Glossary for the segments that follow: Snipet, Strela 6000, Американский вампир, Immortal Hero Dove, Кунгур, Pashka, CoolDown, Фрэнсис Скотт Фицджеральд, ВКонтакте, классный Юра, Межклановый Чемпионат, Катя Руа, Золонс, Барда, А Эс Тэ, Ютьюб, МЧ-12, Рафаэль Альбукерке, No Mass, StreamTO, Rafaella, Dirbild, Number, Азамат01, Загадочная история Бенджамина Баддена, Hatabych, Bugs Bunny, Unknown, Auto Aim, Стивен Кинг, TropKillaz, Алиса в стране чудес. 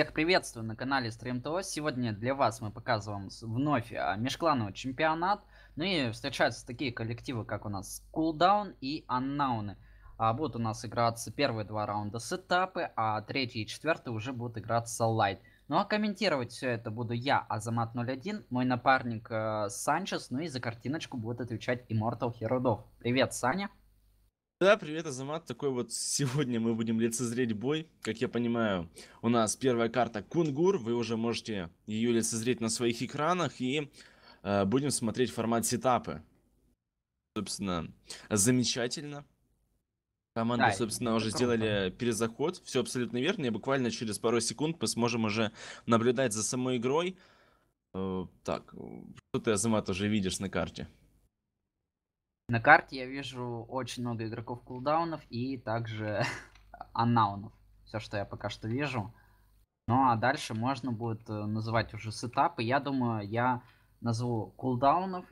Всех приветствую на канале StreamTO. Сегодня для вас мы показываем вновь межклановый чемпионат. Ну и встречаются такие коллективы, как у нас CoolDown и Unknown. Будут у нас играться первые два раунда сетапы, а третий и четвертый уже будут играться лайт. Ну а комментировать все это буду я, Азамат01, мой напарник Санчес, ну и за картиночку будет отвечать Immortal Hero Dove. Привет, Саня. Да, привет, Азамат. Такой вот сегодня мы будем лицезреть бой. Как я понимаю, у нас первая карта Кунгур. Вы уже можете ее лицезреть на своих экранах. И будем смотреть формат сетапы. Собственно, замечательно. Команды, да, собственно, уже сделали перезаход. Все абсолютно верно. И буквально через пару секунд мы сможем уже наблюдать за самой игрой. Так, что ты, Азамат, уже видишь на карте? На карте я вижу очень много игроков кулдаунов и также аннаунов. Все, что я пока что вижу. Ну а дальше можно будет называть уже сетапы. Я думаю, я назову кулдаунов.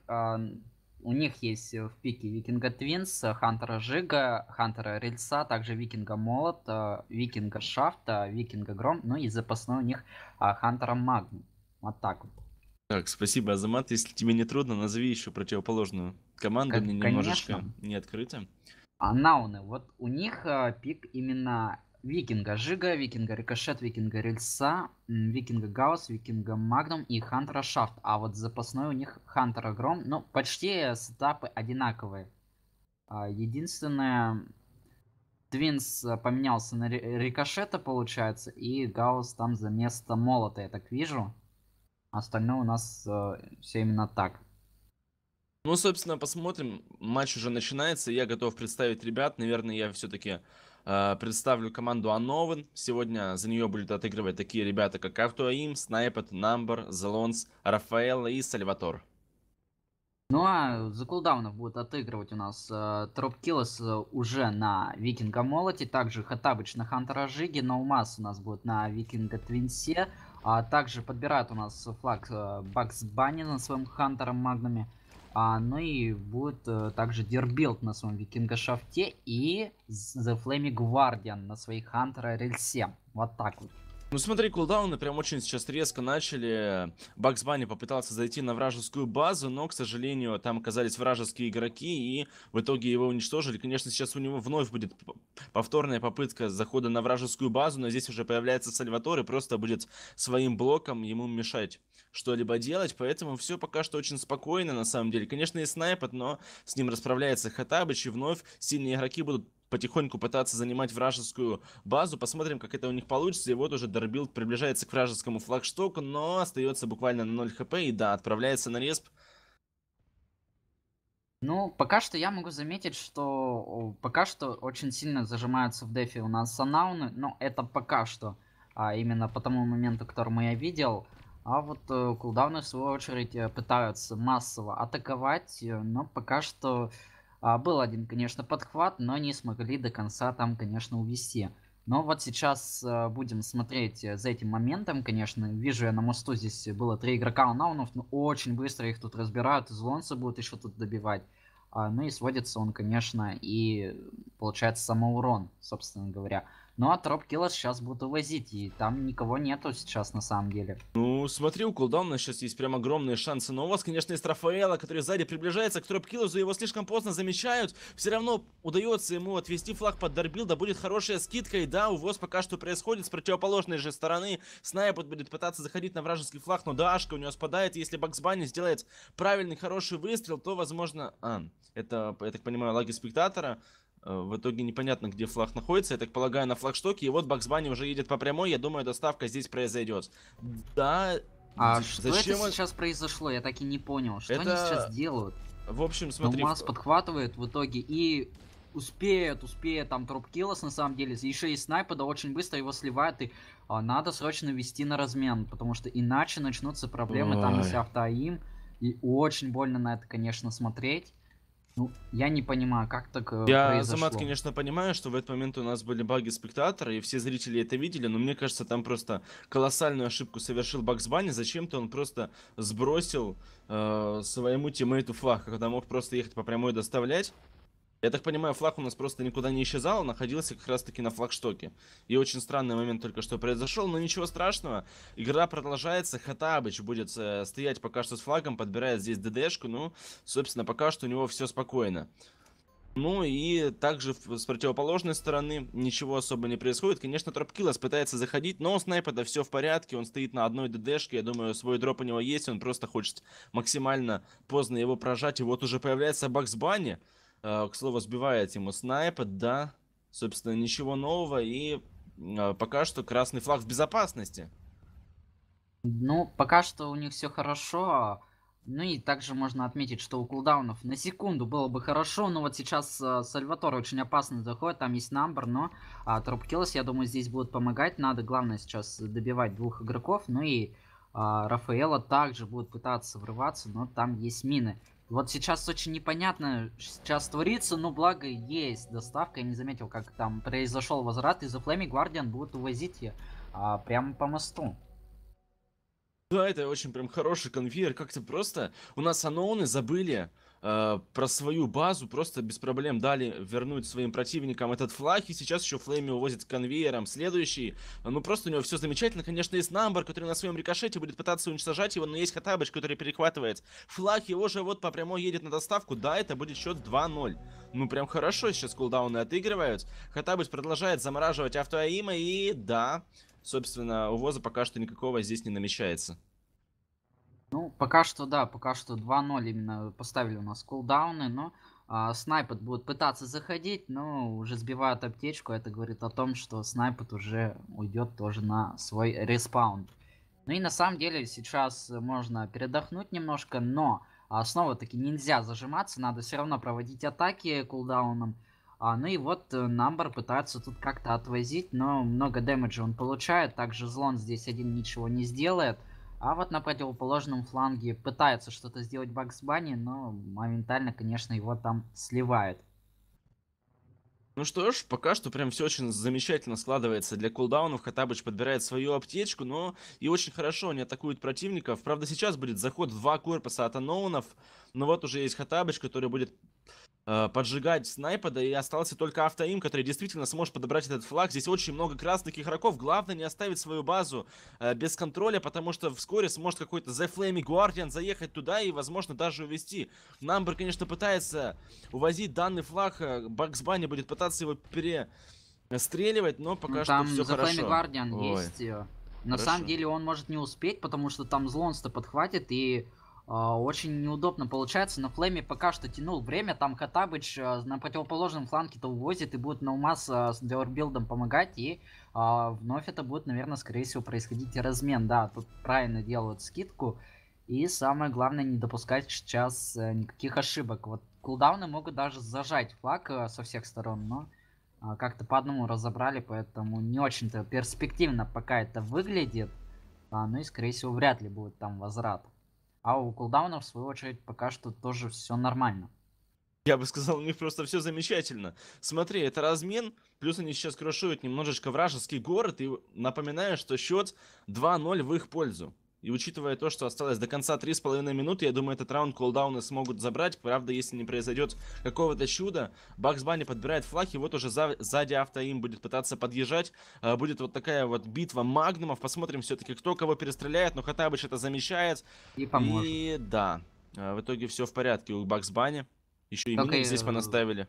У них есть в пике Викинга Твинс, Хантера Жига, Хантера Рельса, также Викинга Молот, Викинга Шафта, Викинга Гром, ну и запасной у них Хантера Магнум. Вот так вот. Так, спасибо, Азамат. Если тебе не трудно, назови еще противоположную команду. Как, мне немножечко конечно, не открыто. Науны, вот у них пик именно Викинга Жига, Викинга Рикошет, Викинга Рельса, Викинга Гаусс, Викинга Магнум и Хантера Шафт. А вот запасной у них Хантера Гром. Ну, почти сетапы одинаковые. Единственное, Твинс поменялся на Рикошета, получается, и Гаусс там за место Молота, я так вижу. Остальное у нас все именно так. Ну, собственно, посмотрим. Матч уже начинается. Я готов представить ребят. Наверное, я все-таки представлю команду Unknown. Сегодня за нее будут отыгрывать такие ребята, как Auto Aim, Snipet, Number, Золонс, Rafaella и Salvator. Ну а за кулдаунов будут отыгрывать у нас TropKillaz уже на Викинга Молоте. Также Hatabych на Хантера Жиге. No Mass у нас будет на Викинга Твинсе. А также подбирает у нас флаг Bugs Bunny на своем Хантером Магнуме. Ну и будет также Dirbild на своем Викинга Шафте и The Flaming Guardian на своих Хантера Рельсе. Вот так вот. Ну смотри, кулдауны прям очень сейчас резко начали. Bugs Bunny попытался зайти на вражескую базу, но, к сожалению, там оказались вражеские игроки, и в итоге его уничтожили. Конечно, сейчас у него вновь будет повторная попытка захода на вражескую базу, но здесь уже появляется Сальватор и просто будет своим блоком ему мешать что-либо делать, поэтому все пока что очень спокойно, на самом деле. Конечно, и Снайпет, но с ним расправляется Hatabych, и вновь сильные игроки будут потихоньку пытаться занимать вражескую базу. Посмотрим, как это у них получится. И вот уже Dirbild приближается к вражескому флагштоку, но остается буквально на 0 хп. И да, отправляется на респ. Ну, пока что я могу заметить, что пока что очень сильно зажимаются в дефе у нас анауны. Но это пока что. Именно по тому моменту, которому я видел. А вот кулдауны, в свою очередь, пытаются массово атаковать. Но пока что... был один, конечно, подхват, но не смогли до конца там, конечно, увести. Но вот сейчас будем смотреть за этим моментом, конечно. Вижу я на мосту, здесь было 3 игрока унаунов, но очень быстро их тут разбирают. Из Лонса будут еще тут добивать. Ну и сводится он, конечно, и получается самоурон, собственно говоря. Ну а TropKillaz сейчас будут увозить, и там никого нету сейчас на самом деле. Ну смотри, у кулдауна сейчас есть прям огромные шансы на увоз. Конечно, есть Рафаэла, который сзади приближается к TropKillaz, его слишком поздно замечают. Все равно удается ему отвести флаг под Dirbild, будет хорошая скидка. И да, увоз пока что происходит с противоположной же стороны. Снайпет будет пытаться заходить на вражеский флаг, но дашка у него спадает. Если Bugs Bunny сделает правильный хороший выстрел, то возможно... это, я так понимаю, лаги спектатора. В итоге непонятно, где флаг находится. Я так полагаю, на флагштоке. И вот Bugs Bunny уже едет по прямой. Я думаю, доставка здесь произойдет. Да. А зачем что это сейчас произошло? Я так и не понял. Что они сейчас делают? В общем, смотри. Number подхватывает в итоге и успеет там TropKillaz на самом деле. Еще и Снайпеда очень быстро его сливает. И надо срочно вести на размен. Потому что иначе начнутся проблемы. Ой. Там с автоим. И очень больно на это, конечно, смотреть. Ну, я не понимаю, как так произошло. Азамат, конечно, понимаю, что в этот момент у нас были баги спектатора, и все зрители это видели, но мне кажется, там просто колоссальную ошибку совершил Bugs Bunny. Зачем-то он просто сбросил своему тиммейту флаг, когда мог просто ехать по прямой доставлять. Я так понимаю, флаг у нас просто никуда не исчезал, находился как раз таки на флагштоке. И очень странный момент только что произошел, но ничего страшного. Игра продолжается, Хатабыч будет стоять пока что с флагом, подбирает здесь ДДшку, ну, собственно, пока что у него все спокойно. Ну и также с противоположной стороны ничего особо не происходит. Конечно, TropKillaz пытается заходить, но у Снайпета все в порядке. Он стоит на одной ДДшке. Я думаю, свой дроп у него есть. Он просто хочет максимально поздно его прожать. И вот уже появляется Bugs Bunny. К слову, сбивает ему Снайпет, да. Собственно, ничего нового. И пока что красный флаг в безопасности. Ну, пока что у них все хорошо. Ну и также можно отметить, что у кулдаунов на секунду было бы хорошо, но вот сейчас Сальватор очень опасно заходит, там есть Number, но TropKillaz, я думаю, здесь будут помогать, надо главное сейчас добивать двух игроков, ну и Рафаэла также будет пытаться врываться, но там есть мины. Вот сейчас очень непонятно, сейчас творится, но благо есть доставка, я не заметил, как там произошел возврат, и The Flaming Guardian будут увозить ее прямо по мосту. Да, это очень прям хороший конвейер, как-то просто у нас Unknown забыли про свою базу, просто без проблем дали вернуть своим противникам этот флаг, и сейчас еще Флейми увозит конвейером следующий, ну просто у него все замечательно, конечно, есть Number, который на своем рикошете будет пытаться уничтожать его, но есть Hatabych, который перехватывает флаг, его же вот по прямой едет на доставку, да, это будет счет 2-0. Ну прям хорошо сейчас кулдауны отыгрывают, Hatabych продолжает замораживать Auto Aim, и да... Собственно, увоза пока что никакого здесь не намечается. Ну, пока что да, пока что 2-0 именно поставили у нас кулдауны, но Снайпет будет пытаться заходить, но уже сбивают аптечку, это говорит о том, что Снайпет уже уйдет тоже на свой респаунд. Ну и на самом деле сейчас можно передохнуть немножко, но снова-таки нельзя зажиматься, надо все равно проводить атаки кулдауном. Ну и вот Number пытаются тут как-то отвозить, но много дэмэджа он получает. Также Злон здесь один ничего не сделает. А вот на противоположном фланге пытается что-то сделать Bugs Bunny, но моментально, конечно, его там сливает. Ну что ж, пока что прям все очень замечательно складывается для кулдаунов. Hatabych подбирает свою аптечку, но и очень хорошо они атакуют противников. Правда, сейчас будет заход в два корпуса от Unknown'ов. Но вот уже есть Hatabych, который будет... поджигать Снайпеда, и остался только Auto Aim, который действительно сможет подобрать этот флаг. Здесь очень много красных игроков. Главное не оставить свою базу без контроля, потому что вскоре сможет какой-то The Flaming Guardian заехать туда и, возможно, даже увезти. Number, конечно, пытается увозить данный флаг. Bugs Bunny будет пытаться его перестреливать, но пока там что все хорошо. The Flaming Guardian есть. На хорошо. Самом деле он может не успеть, потому что там Злонс-то подхватит и... Очень неудобно получается, но Флэми пока что тянул время, там Hatabych на противоположном фланге-то увозит и будет No Mass с Dirbild помогать, и вновь это будет, наверное, скорее всего происходить размен, да, тут правильно делают скидку, и самое главное не допускать сейчас никаких ошибок, вот кулдауны могут даже зажать флаг со всех сторон, но как-то по одному разобрали, поэтому не очень-то перспективно пока это выглядит, ну и скорее всего вряд ли будет там возврат. А у кулдаунов, в свою очередь, пока что тоже все нормально. Я бы сказал, у них просто все замечательно. Смотри, это размен, плюс они сейчас крушуют немножечко вражеский город, и напоминаю, что счет 2-0 в их пользу. И учитывая то, что осталось до конца 3,5 минуты, я думаю, этот раунд кулдауны смогут забрать. Правда, если не произойдет какого-то чуда. Bugs Bunny подбирает флаг, и вот уже сзади Auto Aim будет пытаться подъезжать. Будет вот такая вот битва магнумов. Посмотрим все-таки, кто кого перестреляет. Но Hatabych это замечает. И поможет. И да, в итоге все в порядке у Bugs Bunny. Еще и мины здесь понаставили.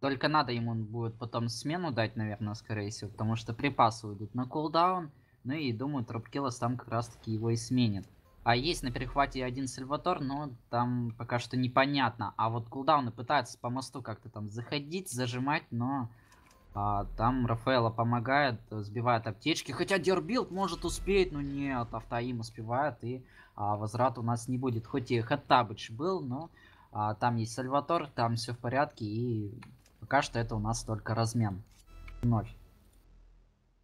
Только надо ему будет потом смену дать, наверное, скорее всего. Потому что припасы уйдут на кулдаун. Ну и думаю, TropKillaz там как раз таки его и сменит. А есть на перехвате один Сальватор, но там пока что непонятно. А вот кулдауны пытаются по мосту как-то там заходить, зажимать, но там Рафаэла помогает, сбивает аптечки. Хотя Dirbild может успеть, но нет, Auto Aim успевает и возврата у нас не будет. Хоть и Hatabych был, но там есть Сальватор, там все в порядке и пока что это у нас только размен. 0.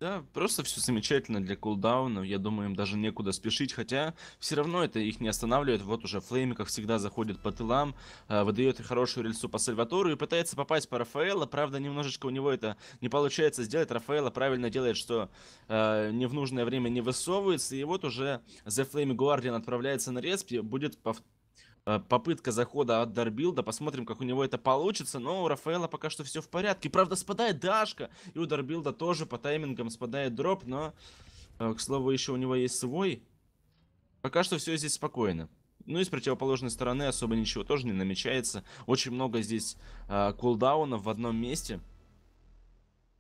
Да, просто все замечательно для кулдаунов, я думаю, им даже некуда спешить, хотя все равно это их не останавливает. Вот уже Флейми, как всегда, заходит по тылам, выдает хорошую рельсу по Сальватору и пытается попасть по Рафаэла, правда, немножечко у него это не получается сделать, Рафаэла правильно делает, что не в нужное время не высовывается, и вот уже The Flaming Guardian отправляется на респ, будет попытка захода от Dirbild. Посмотрим, как у него это получится. Но у Рафаэла пока что все в порядке. Правда, спадает дашка. И у Dirbild тоже по таймингам спадает дроп. Но, к слову, еще у него есть свой. Пока что все здесь спокойно. Ну и с противоположной стороны особо ничего тоже не намечается. Очень много здесь кулдаунов в одном месте.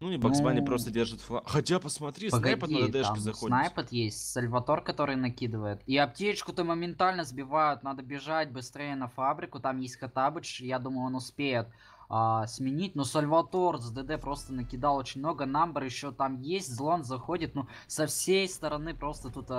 Ну и Bugs Bunny просто держит флаг. Хотя, посмотри, Снайпет на ДДшке заходит. Снайпет есть, Сальватор, который накидывает. И аптечку-то моментально сбивают. Надо бежать быстрее на фабрику. Там есть Хатабыч, я думаю, он успеет сменить. Но Сальватор с ДД просто накидал очень много. Number еще там есть. Злон заходит. Ну, со всей стороны просто тут...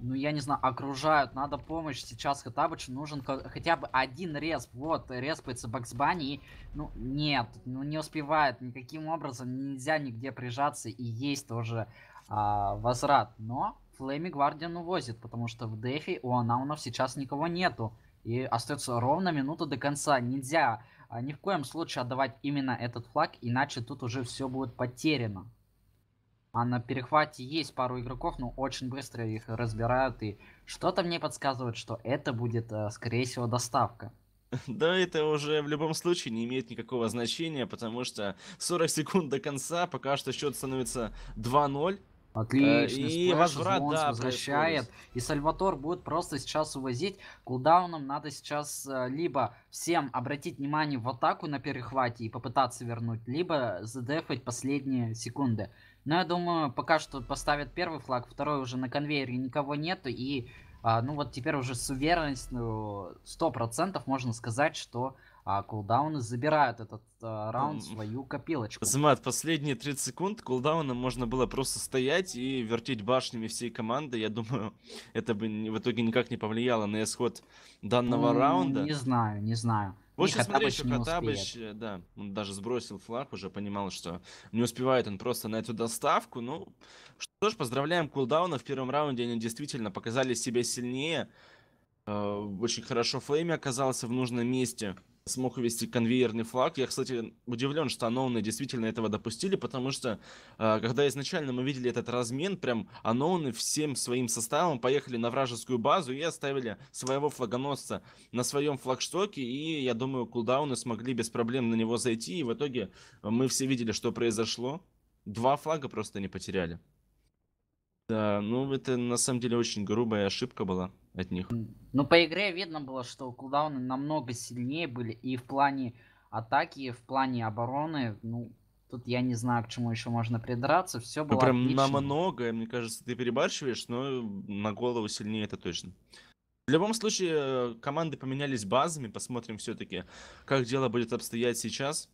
ну, я не знаю, окружают, надо помощь. Сейчас Хатабычу нужен хотя бы один респ. Вот, респается Bugs Bunny. И, ну, нет, ну, не успевает никаким образом. Нельзя нигде прижаться. И есть тоже возврат. Но Flaming Guardian увозит, потому что в дефе у анаунов сейчас никого нету. И остается ровно минута до конца. Нельзя ни в коем случае отдавать именно этот флаг, иначе тут уже все будет потеряно. А на перехвате есть пару игроков, но очень быстро их разбирают. И что-то мне подсказывает, что это будет, скорее всего, доставка. Да, это уже в любом случае не имеет никакого значения, потому что 40 секунд до конца, пока что счет становится 2-0. Отлично, и возврат, да, возвращает. И Сальватор будет просто сейчас увозить. Кулдауном надо сейчас либо всем обратить внимание в атаку на перехвате и попытаться вернуть, либо задефать последние секунды. Но я думаю, пока что поставят первый флаг, второй уже на конвейере никого нету. И ну вот теперь уже с уверенностью 100% можно сказать, что... А кулдауны забирают этот раунд в свою копилочку. Азамат, последние 30 секунд кулдауна можно было просто стоять и вертеть башнями всей команды. Я думаю, это бы в итоге никак не повлияло на исход данного раунда. Не знаю, не знаю. Вот сейчас смотри, еще Хатабыч, да, он даже сбросил флаг, уже понимал, что не успевает он просто на эту доставку. Ну, что ж, поздравляем кулдауна. В первом раунде они действительно показали себя сильнее. Очень хорошо Флейми оказался в нужном месте. Смог увести конвейерный флаг. Я, кстати, удивлен, что Unknown действительно этого допустили, потому что, когда изначально мы видели этот размен, прям Unknown всем своим составом поехали на вражескую базу и оставили своего флагоносца на своем флагштоке, и, я думаю, кулдауны смогли без проблем на него зайти, и в итоге мы все видели, что произошло. Два флага просто не потеряли. Да, ну это на самом деле очень грубая ошибка была от них. Ну по игре видно было, что кулдауны намного сильнее были и в плане атаки, и в плане обороны. Ну тут я не знаю, к чему еще можно придраться. Все было прям отлично. Намного, мне кажется, ты перебарщиваешь, но на голову сильнее это точно. В любом случае команды поменялись базами, посмотрим все-таки, как дело будет обстоять сейчас.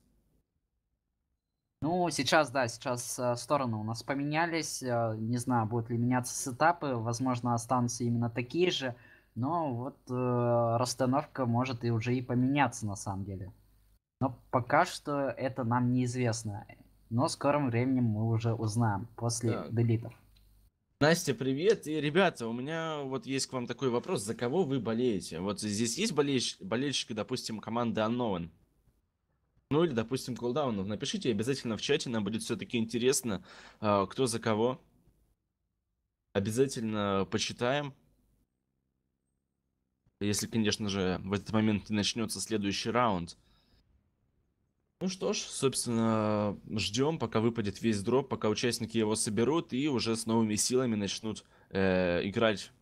Ну, сейчас, да, сейчас стороны у нас поменялись. Не знаю, будут ли меняться сетапы. Возможно, останутся именно такие же. Но вот расстановка может и уже и поменяться на самом деле. Но пока что это нам неизвестно. Но в скором времени мы уже узнаем после делитов. Настя, привет. И, ребята, у меня вот есть к вам такой вопрос. За кого вы болеете? Вот здесь есть болельщики, допустим, команды Unknown? Ну или, допустим, кулдаунов. Напишите обязательно в чате, нам будет все-таки интересно, кто за кого. Обязательно почитаем. Если, конечно же, в этот момент начнется следующий раунд. Ну что ж, собственно, ждем, пока выпадет весь дроп, пока участники его соберут и уже с новыми силами начнут играть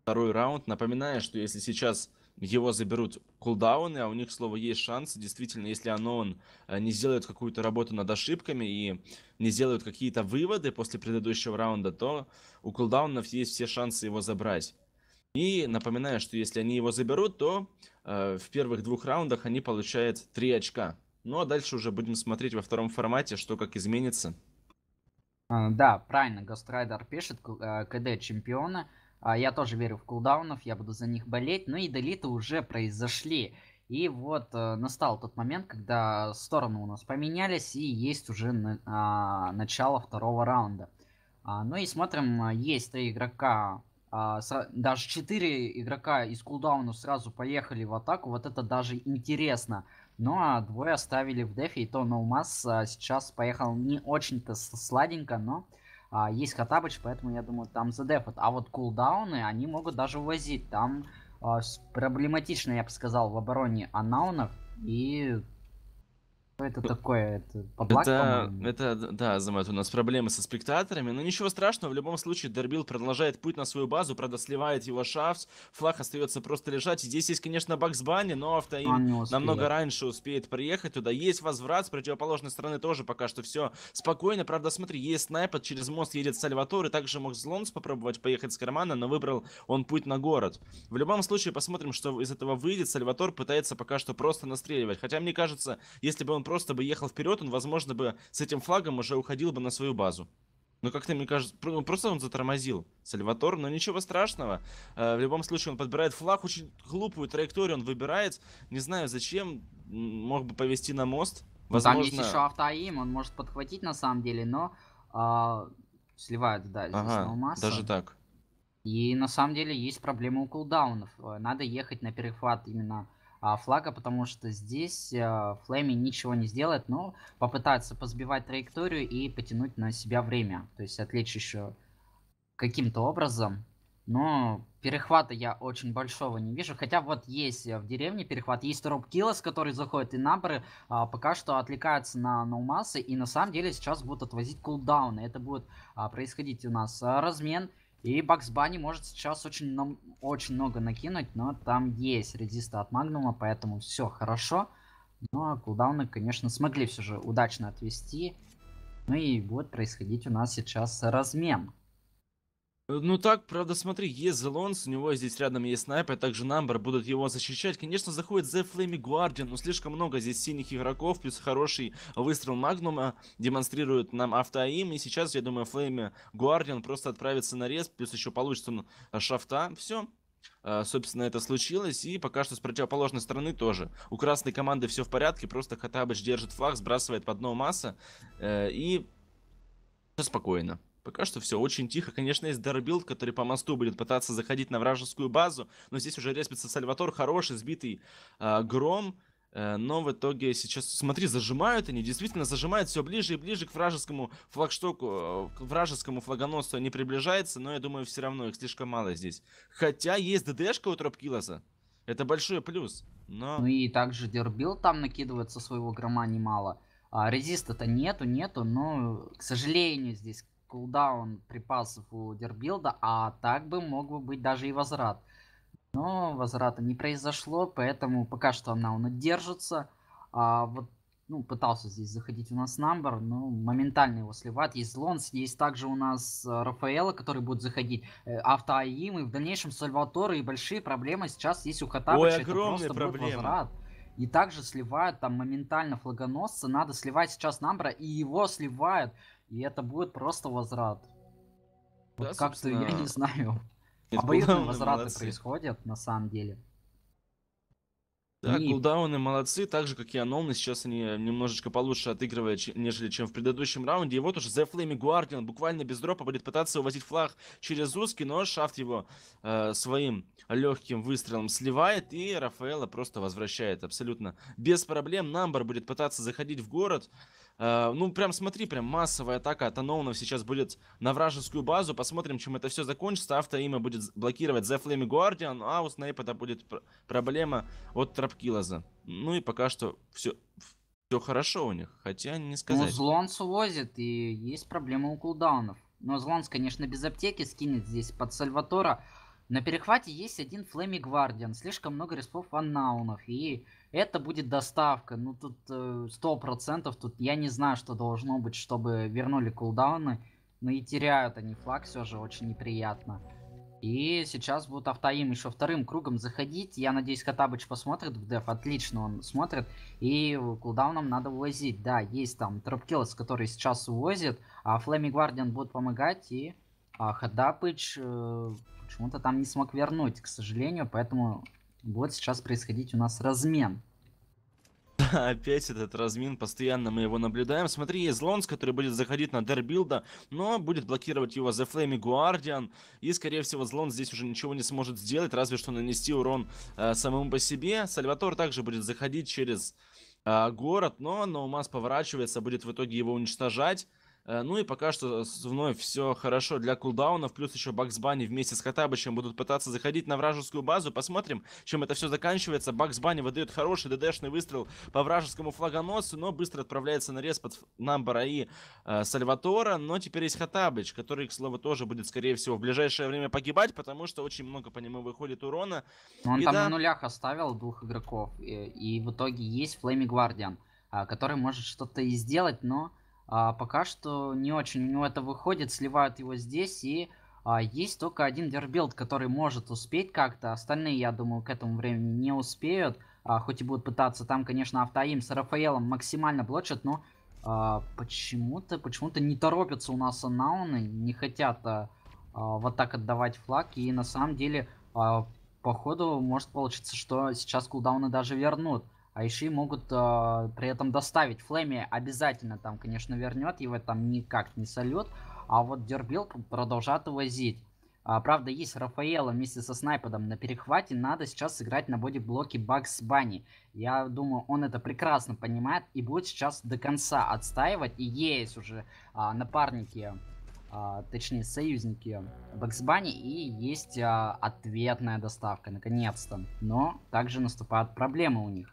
второй раунд. Напоминаю, что если сейчас... его заберут кулдауны, а у них, к слову, есть шанс. Действительно, если Unknown не сделает какую-то работу над ошибками и не сделают какие-то выводы после предыдущего раунда, то у кулдаунов есть все шансы его забрать. И напоминаю, что если они его заберут, то в первых двух раундах они получают 3 очка. Ну а дальше уже будем смотреть во втором формате, что как изменится. Да, правильно, Гострайдер пишет, КД чемпиона. Я тоже верю в кулдаунов, я буду за них болеть. Ну и делиты уже произошли. И вот настал тот момент, когда стороны у нас поменялись. И есть уже начало второго раунда. Ну и смотрим, есть 3 игрока. Даже 4 игрока из кулдаунов сразу поехали в атаку. Вот это даже интересно. Ну а 2 оставили в дефе. И то No Mass сейчас поехал не очень-то сладенько, но... есть Хатабыч, поэтому я думаю, там задефат. А вот кулдауны, они могут даже увозить. Там проблематично, я бы сказал, в обороне аннаунов. И что это такое? Это подлаг, да, Азамат, у нас проблемы со спектаторами. Но ничего страшного, в любом случае Дербилд продолжает путь на свою базу, правда, сливает его шафс, флаг остается просто лежать. Здесь есть, конечно, Багс Банни, но Автоим намного раньше успеет приехать туда. Есть возврат с противоположной стороны, тоже пока что все спокойно. Правда, смотри, есть Снайпет, через мост едет Сальватор, и также мог Золонс попробовать поехать с кармана, но выбрал он путь на город. В любом случае, посмотрим, что из этого выйдет. Сальватор пытается пока что просто настреливать, хотя, мне кажется, если бы он просто бы ехал вперед, он, возможно, бы с этим флагом уже уходил бы на свою базу. Но как-то, мне кажется, просто он затормозил Сальватор, но ничего страшного. В любом случае, он подбирает флаг, очень глупую траекторию он выбирает. Не знаю, зачем, мог бы повести на мост. Возможно... Там есть еще автоим, он может подхватить на самом деле, но сливает, да, ага, масса. Даже так. И на самом деле есть проблема у кулдаунов. Надо ехать на перехват именно флага, потому что здесь Флэми ничего не сделает, но попытается позбивать траекторию и потянуть на себя время, то есть отвлечь еще каким-то образом. Но перехвата я очень большого не вижу, хотя вот есть в деревне перехват, есть TropKillaz, который заходит, и Number пока что отвлекается на No Mass, и на самом деле сейчас будут отвозить кулдауны, это будет происходить у нас размен. И Багс Банни может сейчас очень много накинуть, но там есть резисты от Магнума, поэтому все хорошо. Но кулдауны, конечно, смогли все же удачно отвести. Ну и будет происходить у нас сейчас размен. Ну так, правда, смотри, есть Зелонс, у него здесь рядом есть Снайпер, также Number будут его защищать. Конечно, заходит The Flaming Guardian, но слишком много здесь синих игроков, плюс хороший выстрел Магнума демонстрирует нам Автоаим. И сейчас, я думаю, Flaming Guardian просто отправится на рез, плюс еще получит он шафта. Все, собственно, это случилось. И пока что с противоположной стороны тоже. У красной команды все в порядке, просто Хатабыч держит флаг, сбрасывает под дно масса. И все спокойно. Пока что все очень тихо. Конечно, есть Дербилд, который по мосту будет пытаться заходить на вражескую базу. Но здесь уже респится Сальватор. Хороший, сбитый гром. Но в итоге сейчас, смотри, зажимают они. Действительно зажимают все ближе и ближе к вражескому флагштоку. К вражескому флагоносцу они приближаются. Но я думаю, все равно их слишком мало здесь. Хотя есть ДДшка у TropKillaz. Это большой плюс. Но... Ну и также Дербилд там накидывает со своего грома немало. Резиста-то нету. Но, к сожалению, здесь... кулдаун припасов у Дербилда, а так бы мог бы быть даже и возврат. Но возврата не произошло, поэтому пока что Unknown держится. Вот, ну, пытался здесь заходить у нас Number, но моментально его сливает. Есть Лонс, есть также у нас Рафаэла, который будет заходить, Автоаим, и в дальнейшем Сальваторы, и большие проблемы сейчас есть у Хатабыча. Ой, огромные проблемы. И также сливают там моментально флагоносца, надо сливать сейчас Number, и его сливают. И это будет просто возврат. Да, вот как-то, я не знаю. Обоюдные возвраты происходят, на самом деле. Да, кулдауны молодцы, так же, как и Unknown, сейчас они немножечко получше отыгрывают, нежели чем в предыдущем раунде. И вот уже The Flaming Guardian буквально без дропа будет пытаться увозить флаг через узкий, но Шафт его своим легким выстрелом сливает, и Рафаэла просто возвращает абсолютно без проблем. Number будет пытаться заходить в город. Ну, прям смотри, прям массовая атака от Unknown сейчас будет на вражескую базу. Посмотрим, чем это все закончится. Автоимя будет блокировать The Flaming Guardian, а у Снайпета будет проблема от TropKillaz. Ну и пока что все хорошо у них, хотя не сказать. Ну, Злонс увозит, и есть проблема у кулдаунов. Но Злонс, конечно, без аптеки скинет здесь под Сальватора. На перехвате есть один Flaming Guardian, слишком много респов Unknown'ов, и это будет доставка. Ну тут 100%, тут я не знаю, что должно быть, чтобы вернули кулдауны, но и теряют они флаг, все же очень неприятно. И сейчас будут Автоим еще вторым кругом заходить, я надеюсь, Хатабыч посмотрит в деф, отлично он смотрит, и кулдауном надо увозить. Да, есть там TropKillaz, который сейчас увозит, а Flaming Guardian будет помогать, и Хатабыч... почему-то там не смог вернуть, к сожалению, поэтому вот сейчас происходить у нас размен. Да, опять этот размин, постоянно мы его наблюдаем. Смотри, есть Злонс, который будет заходить на Дербилда, но будет блокировать его The Flaming Guardian. И, скорее всего, Злонс здесь уже ничего не сможет сделать, разве что нанести урон самому по себе. Сальватор также будет заходить через город, но No Mass поворачивается, будет в итоге его уничтожать. Ну и пока что вновь все хорошо для кулдаунов, плюс еще Bugs Bunny вместе с Хатабычем будут пытаться заходить на вражескую базу. Посмотрим, чем это все заканчивается. Bugs Bunny выдает хороший ДДшный выстрел по вражескому флагоносцу, но быстро отправляется на рез под Number и Сальватора. Но теперь есть Хатабыч, который, к слову, тоже будет, скорее всего, в ближайшее время погибать, потому что очень много по нему выходит урона. Он и там на нулях оставил двух игроков, и в итоге есть Flaming Guardian, который может что-то и сделать, но... пока что не очень у него это выходит, сливают его здесь, и есть только один Dirbild, который может успеть как-то. Остальные, я думаю, к этому времени не успеют, хоть и будут пытаться. Там, конечно, Auto Aim с Рафаэлом максимально блочат, но почему-то не торопятся у нас Unknown, не хотят вот так отдавать флаг. И на самом деле, походу, может получиться, что сейчас кулдауны даже вернут. А еще и могут при этом доставить. Флэми обязательно там, конечно, вернет, его там никак не сольет. А вот Дербил продолжат возить. Правда, есть Рафаэлла вместе со Снайпедом на перехвате. Надо сейчас сыграть на бодиблоке Bugs Bunny. Я думаю, он это прекрасно понимает и будет сейчас до конца отстаивать. И есть уже напарники, точнее союзники Bugs Bunny, и есть ответная доставка, наконец-то. Но также наступают проблемы у них.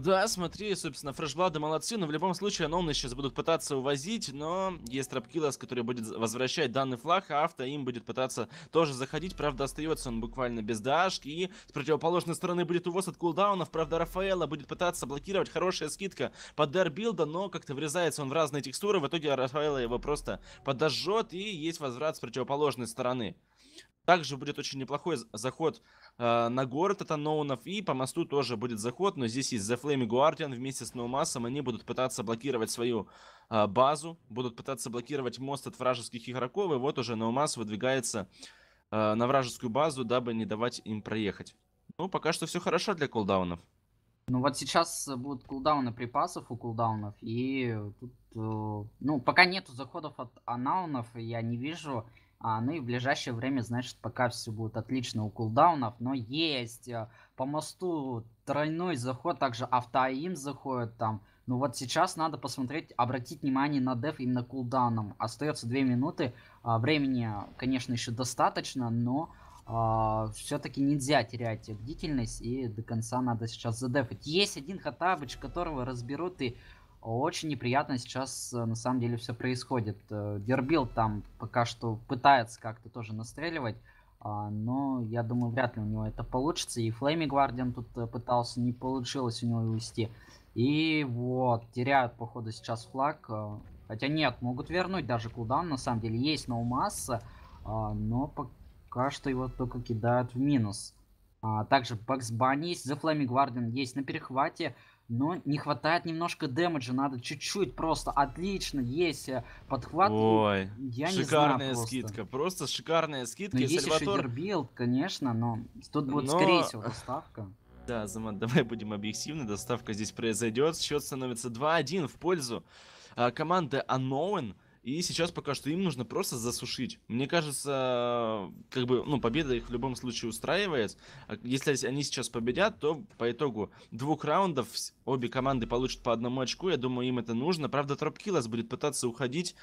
Да, смотри, собственно, фрешблады молодцы, но в любом случае Unknown сейчас будут пытаться увозить, но есть TropKillaz, который будет возвращать данный флаг, а Auto Aim будет пытаться тоже заходить, правда, остается он буквально без дашки, и с противоположной стороны будет увоз от кулдаунов, правда, Рафаэлла будет пытаться блокировать, хорошая скидка под Дербилда, но как-то врезается он в разные текстуры, в итоге Рафаэлла его просто подожжет, и есть возврат с противоположной стороны. Также будет очень неплохой заход на город от Unknown'ов, и по мосту тоже будет заход, но здесь есть The Flaming Guardian вместе с No Mass, они будут пытаться блокировать свою базу, будут пытаться блокировать мост от вражеских игроков, и вот уже No Mass выдвигается на вражескую базу, дабы не давать им проехать. Ну, пока что все хорошо для кулдаунов. Ну вот сейчас будут кулдауны припасов у кулдаунов, и тут, ну, пока нету заходов от Unknown'ов, я не вижу... ну и в ближайшее время, значит, пока все будет отлично у кулдаунов. Но есть по мосту тройной заход, также Auto Aim заходит там. Ну вот сейчас надо посмотреть, обратить внимание на деф именно кулдауном. Остается 2 минуты, времени, конечно, еще достаточно, но все-таки нельзя терять бдительность. И до конца надо сейчас задефать. Есть один Хатабыч, которого разберут, и очень неприятно сейчас на самом деле все происходит. Дербил там пока что пытается как-то тоже настреливать, но я думаю, вряд ли у него это получится. И Flaming Guardian тут пытался, не получилось у него увести. И вот, теряют походу сейчас флаг. Хотя нет, могут вернуть даже кулдаун, на самом деле есть No Mass, но пока что его только кидают в минус. Также Bugs Bunny есть, The Flaming Guardian есть на перехвате. Но не хватает немножко демеджа, надо чуть-чуть просто, отлично, есть подхват. Ой, я шикарная не знаю, скидка, просто шикарная скидка. Но и есть Сальватор... еще Дербилд, конечно, но тут будет, скорее всего, доставка. Да, Азамат, давай будем объективны, доставка здесь произойдет, счет становится 2-1 в пользу команды Unknown. И сейчас пока что им нужно просто засушить. Мне кажется, как бы, ну, победа их в любом случае устраивает. Если они сейчас победят, то по итогу 2 раундов обе команды получат по 1 очку. Я думаю, им это нужно. Правда, TropKillaz будет пытаться уходить,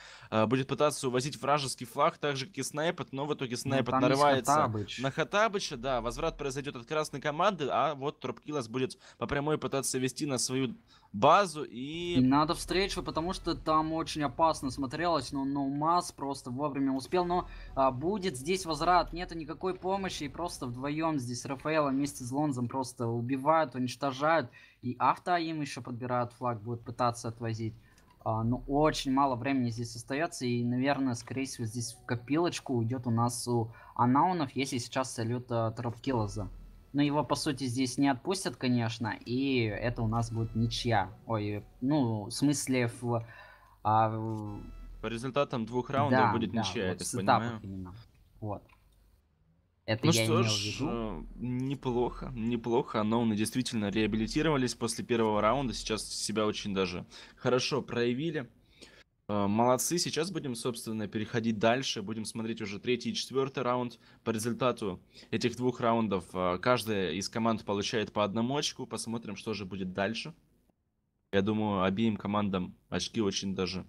будет пытаться увозить вражеский флаг, так же, как и Snipet. Но в итоге Snipet нарывается на Хатабыча. Да, возврат произойдет от красной команды, а вот TropKillaz будет по прямой пытаться вести на свою... базу, и надо встречу, потому что там очень опасно смотрелось, но No Mass просто вовремя успел, но будет здесь возврат, нету никакой помощи, и просто вдвоем здесь Рафаэлла вместе с Лонзом просто убивают, уничтожают, и Auto Aim еще подбирают флаг, будут пытаться отвозить. Но очень мало времени здесь остается, и, наверное, скорее всего, здесь в копилочку уйдет у нас у Unknown'ов, если сейчас салют TropKillaz'а. Но его, по сути, здесь не отпустят, конечно, и это у нас будет ничья. Ой, ну, в смысле, по результатам 2 раундов да, будет ничья, вот я так понимаю. Именно. Вот. Это ну я что ж, неплохо, неплохо. Unknown действительно реабилитировались после 1-го раунда, сейчас себя очень даже хорошо проявили. Молодцы, сейчас будем, собственно, переходить дальше, будем смотреть уже 3-й и 4-й раунд. По результату этих 2 раундов каждая из команд получает по 1 очку, посмотрим, что же будет дальше. Я думаю, обеим командам очки очень даже.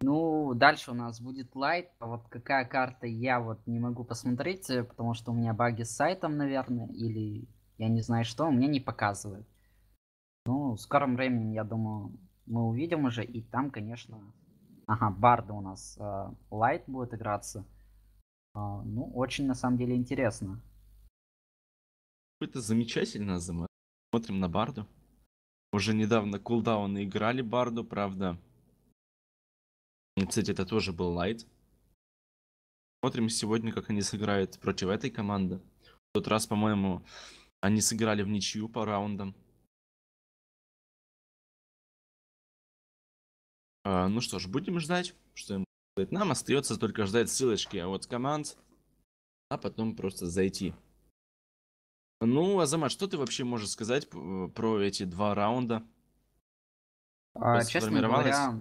Ну, дальше у нас будет лайт. А вот какая карта, я вот не могу посмотреть, потому что у меня баги с сайтом, наверное, или я не знаю что, мне не показывает. Ну, в скором времени, я думаю, мы увидим уже. И там, конечно... Ага, Барда у нас лайт будет играться. Ну, очень, на самом деле, интересно. Это замечательно, Азамат. Смотрим на Барду. Уже недавно кулдауны играли Барду, правда. Кстати, это тоже был лайт. Смотрим сегодня, как они сыграют против этой команды. В тот раз, по-моему, они сыграли в ничью по раундам. Ну что ж, будем ждать, что им будет. Нам остается только ждать ссылочки от команд, а потом просто зайти. Ну, Азамат, что ты вообще можешь сказать про эти два раунда? Честно говоря,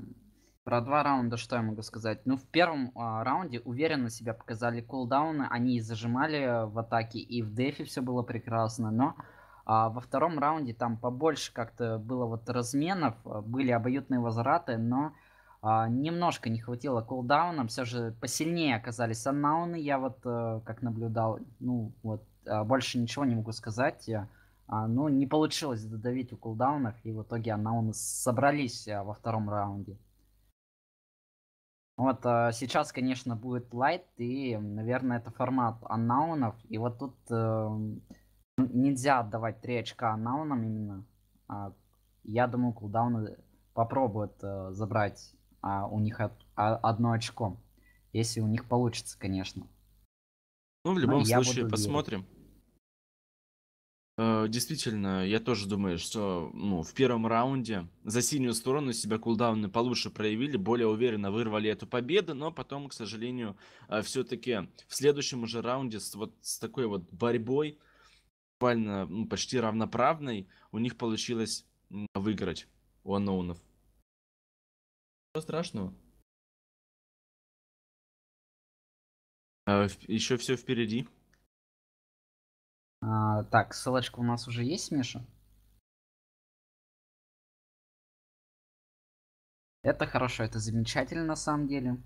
про два раунда что я могу сказать? Ну, в первом раунде уверенно себя показали кулдауны, они зажимали в атаке и в дефе все было прекрасно, но во втором раунде там побольше как-то было вот разменов, были обоюдные возвраты, но немножко не хватило кулдаунам, все же посильнее оказались аннауны, я вот как наблюдал, ну вот. Больше ничего не могу сказать. Ну, не получилось додавить у кулдаунов, и в итоге аннауны собрались во втором раунде. Вот сейчас, конечно, будет лайт, и, наверное, это формат аннаунов. И вот тут нельзя отдавать 3 очка аннаунам именно. Я думаю, кулдауны попробуют забрать у них одно очко. Если у них получится, конечно. Ну, в любом случае, посмотрим. Верить. Действительно, я тоже думаю, что в первом раунде за синюю сторону себя кулдауны получше проявили, более уверенно вырвали эту победу, но потом, к сожалению, все-таки в следующем уже раунде с такой вот борьбой, буквально почти равноправной, у них получилось выиграть у анноунов. Что страшного? Еще все впереди. Так, ссылочка у нас уже есть, Миша? Это хорошо, это замечательно на самом деле.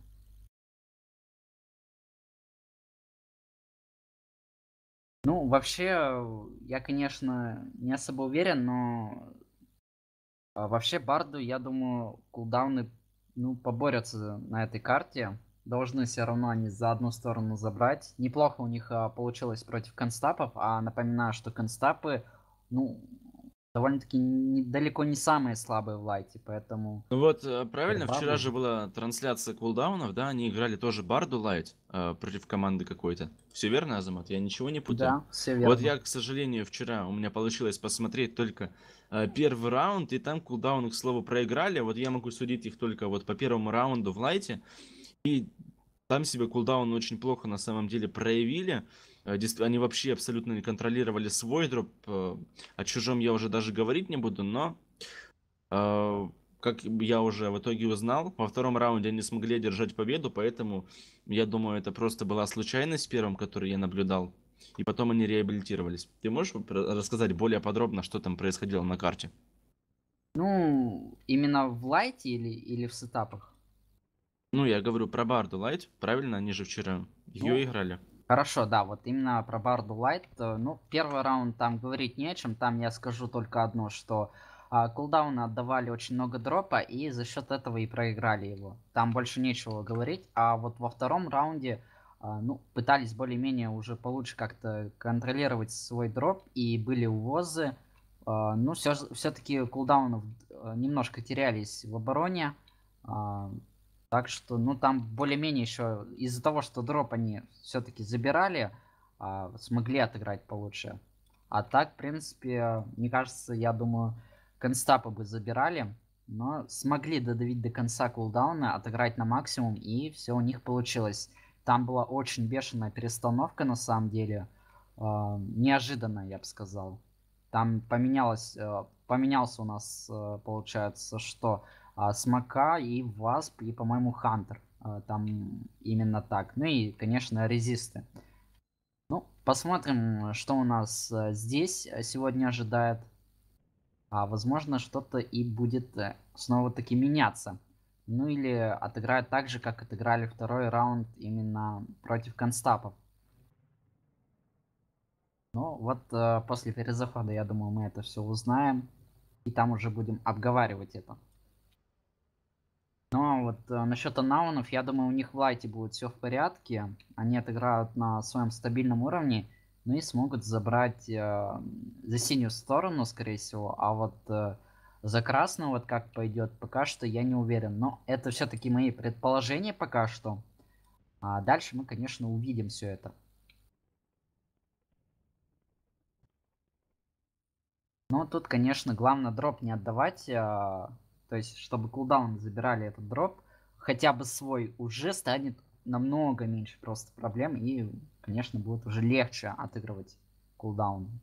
Ну, вообще, я, конечно, не особо уверен, но... Вообще, Барду, я думаю, кулдауны, поборются на этой карте. Должны все равно они за одну сторону забрать. Неплохо у них получилось против констапов. Напоминаю, что констапы, довольно-таки далеко не самые слабые в лайте, поэтому... Ну вот, правильно, вчера же была трансляция кулдаунов, да? Они играли тоже Барду лайт против команды какой-то. Все верно, Азамат? Я ничего не путаю? Да, все верно. Вот я, к сожалению, вчера у меня получилось посмотреть только первый раунд, и там кулдауны, к слову, проиграли. Вот я могу судить их только вот по первому раунду в лайте. И там себя кулдаун очень плохо на самом деле проявили. Они вообще абсолютно не контролировали свой дроп. О чужом я уже даже говорить не буду, но... Как я уже в итоге узнал, во втором раунде они смогли одержать победу, поэтому я думаю, это просто была случайность первым, которую я наблюдал. И потом они реабилитировались. Ты можешь рассказать более подробно, что там происходило на карте? Ну, именно в лайте или в сетапах? Ну, я говорю про Барду лайт, правильно? Они же вчера ее играли. Хорошо, да, вот именно про Барду лайт. Ну, первый раунд там говорить не о чем. Там я скажу только одно, что кулдауны отдавали очень много дропа, и за счет этого и проиграли его. Там больше нечего говорить. А вот во втором раунде, пытались более-менее уже получше как-то контролировать свой дроп, и были увозы. Ну, все-таки кулдаунов немножко терялись в обороне. Так что, там более-менее еще из-за того, что дроп они все-таки забирали, смогли отыграть получше. А так, в принципе, мне кажется, я думаю, констапы бы забирали, но смогли додавить до конца кулдауна, отыграть на максимум, и все у них получилось. Там была очень бешеная перестановка, на самом деле, неожиданно, я бы сказал. Там поменялся у нас, получается, что... Смока и Васп, и, по-моему, Хантер. Там именно так. Ну и, конечно, резисты. Ну, Посмотрим, что у нас здесь сегодня ожидает. Возможно, что-то и будет снова-таки меняться. Ну или отыграют так же, как отыграли второй раунд именно против констапов. Ну вот после перезахода, я думаю, мы это все узнаем. И там уже будем обговаривать это. Но вот насчет аннаунов, я думаю, у них в лайте будет все в порядке. Они отыграют на своем стабильном уровне. Ну и смогут забрать за синюю сторону, скорее всего. А вот за красную, вот как пойдет, пока что я не уверен. Но это все-таки мои предположения пока что. А дальше мы, конечно, увидим все это. Но тут, конечно, главное дроп не отдавать. То есть, чтобы кулдаун забирали этот дроп, хотя бы свой, уже станет намного меньше просто проблем. И, конечно, будет уже легче отыгрывать кулдаун.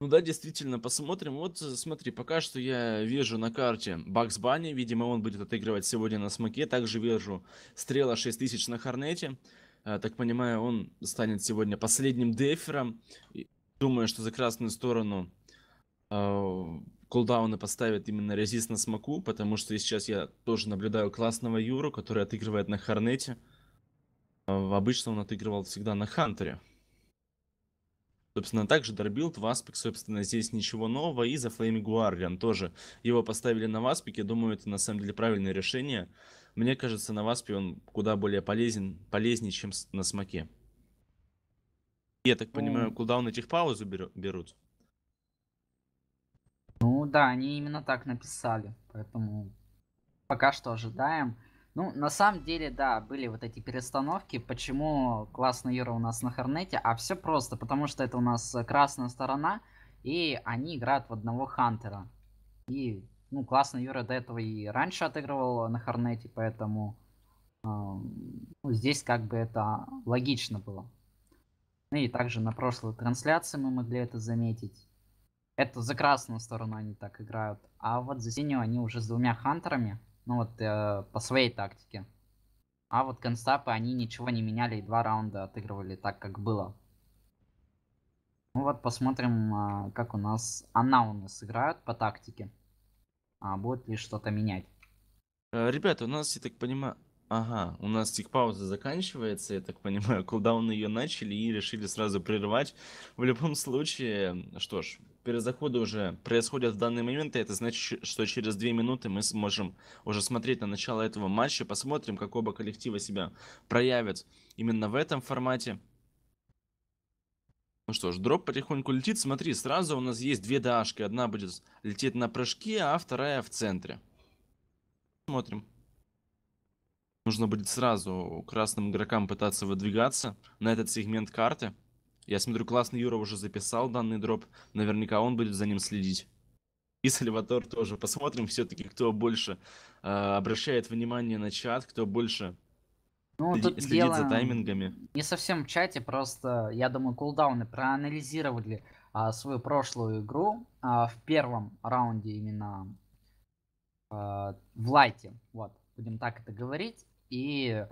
Ну да, действительно, посмотрим. Вот смотри, пока что я вижу на карте Bugs Bunny. Видимо, он будет отыгрывать сегодня на смоке. Также вижу Strela 6000 на Хорнете. Так понимаю, он станет сегодня последним дефером. Думаю, что за красную сторону кулдауны поставят именно резист на смоку, потому что сейчас я тоже наблюдаю классного Юру, который отыгрывает на Хорнете. Обычно он отыгрывал всегда на Хантере. Собственно, также Dirbild, Васпик, собственно, здесь ничего нового. И The Flaming Guardian тоже. Его поставили на Васпике. Думаю, это на самом деле правильное решение. Мне кажется, на Васпе он куда более полезнее, чем на смоке. Я так понимаю, кулдаун этих паузу берут? Ну да, они именно так написали. Поэтому пока что ожидаем. Ну, на самом деле, да, были вот эти перестановки. Почему классный Юра у нас на Хорнете? А все просто, потому что это у нас красная сторона, и они играют в одного Хантера. И, ну, классный Юра до этого и раньше отыгрывал на Хорнете, поэтому ну, здесь как бы это логично было. Ну и также на прошлой трансляции мы могли это заметить. Это за красную сторону они так играют, а вот за синюю они уже с двумя Хантерами. Ну вот по своей тактике. А вот констапы, они ничего не меняли и два раунда отыгрывали так, как было. Ну вот посмотрим, как у нас аннауны сыграют по тактике. Будет ли что-то менять. Ребята, у нас, я так понимаю... Ага, у нас тик-пауза заканчивается, я так понимаю. Кулдауны ее начали и решили сразу прервать. В любом случае, что ж... Перезаходы уже происходят в данный момент, и это значит, что через 2 минуты мы сможем уже смотреть на начало этого матча. Посмотрим, как оба коллектива себя проявят именно в этом формате. Ну что ж, дроп потихоньку летит. Смотри, сразу у нас есть две ДАшки. Одна будет лететь на прыжке, а вторая в центре. Смотрим. Нужно будет сразу красным игрокам пытаться выдвигаться на этот сегмент карты. Я смотрю, классный Юра уже записал данный дроп. Наверняка он будет за ним следить. И Сальватор тоже. Посмотрим все-таки, кто больше обращает внимание на чат, кто больше следит за таймингами. Не совсем в чате, просто, я думаю, кулдауны проанализировали свою прошлую игру в первом раунде именно в лайте. Вот, будем так это говорить. И...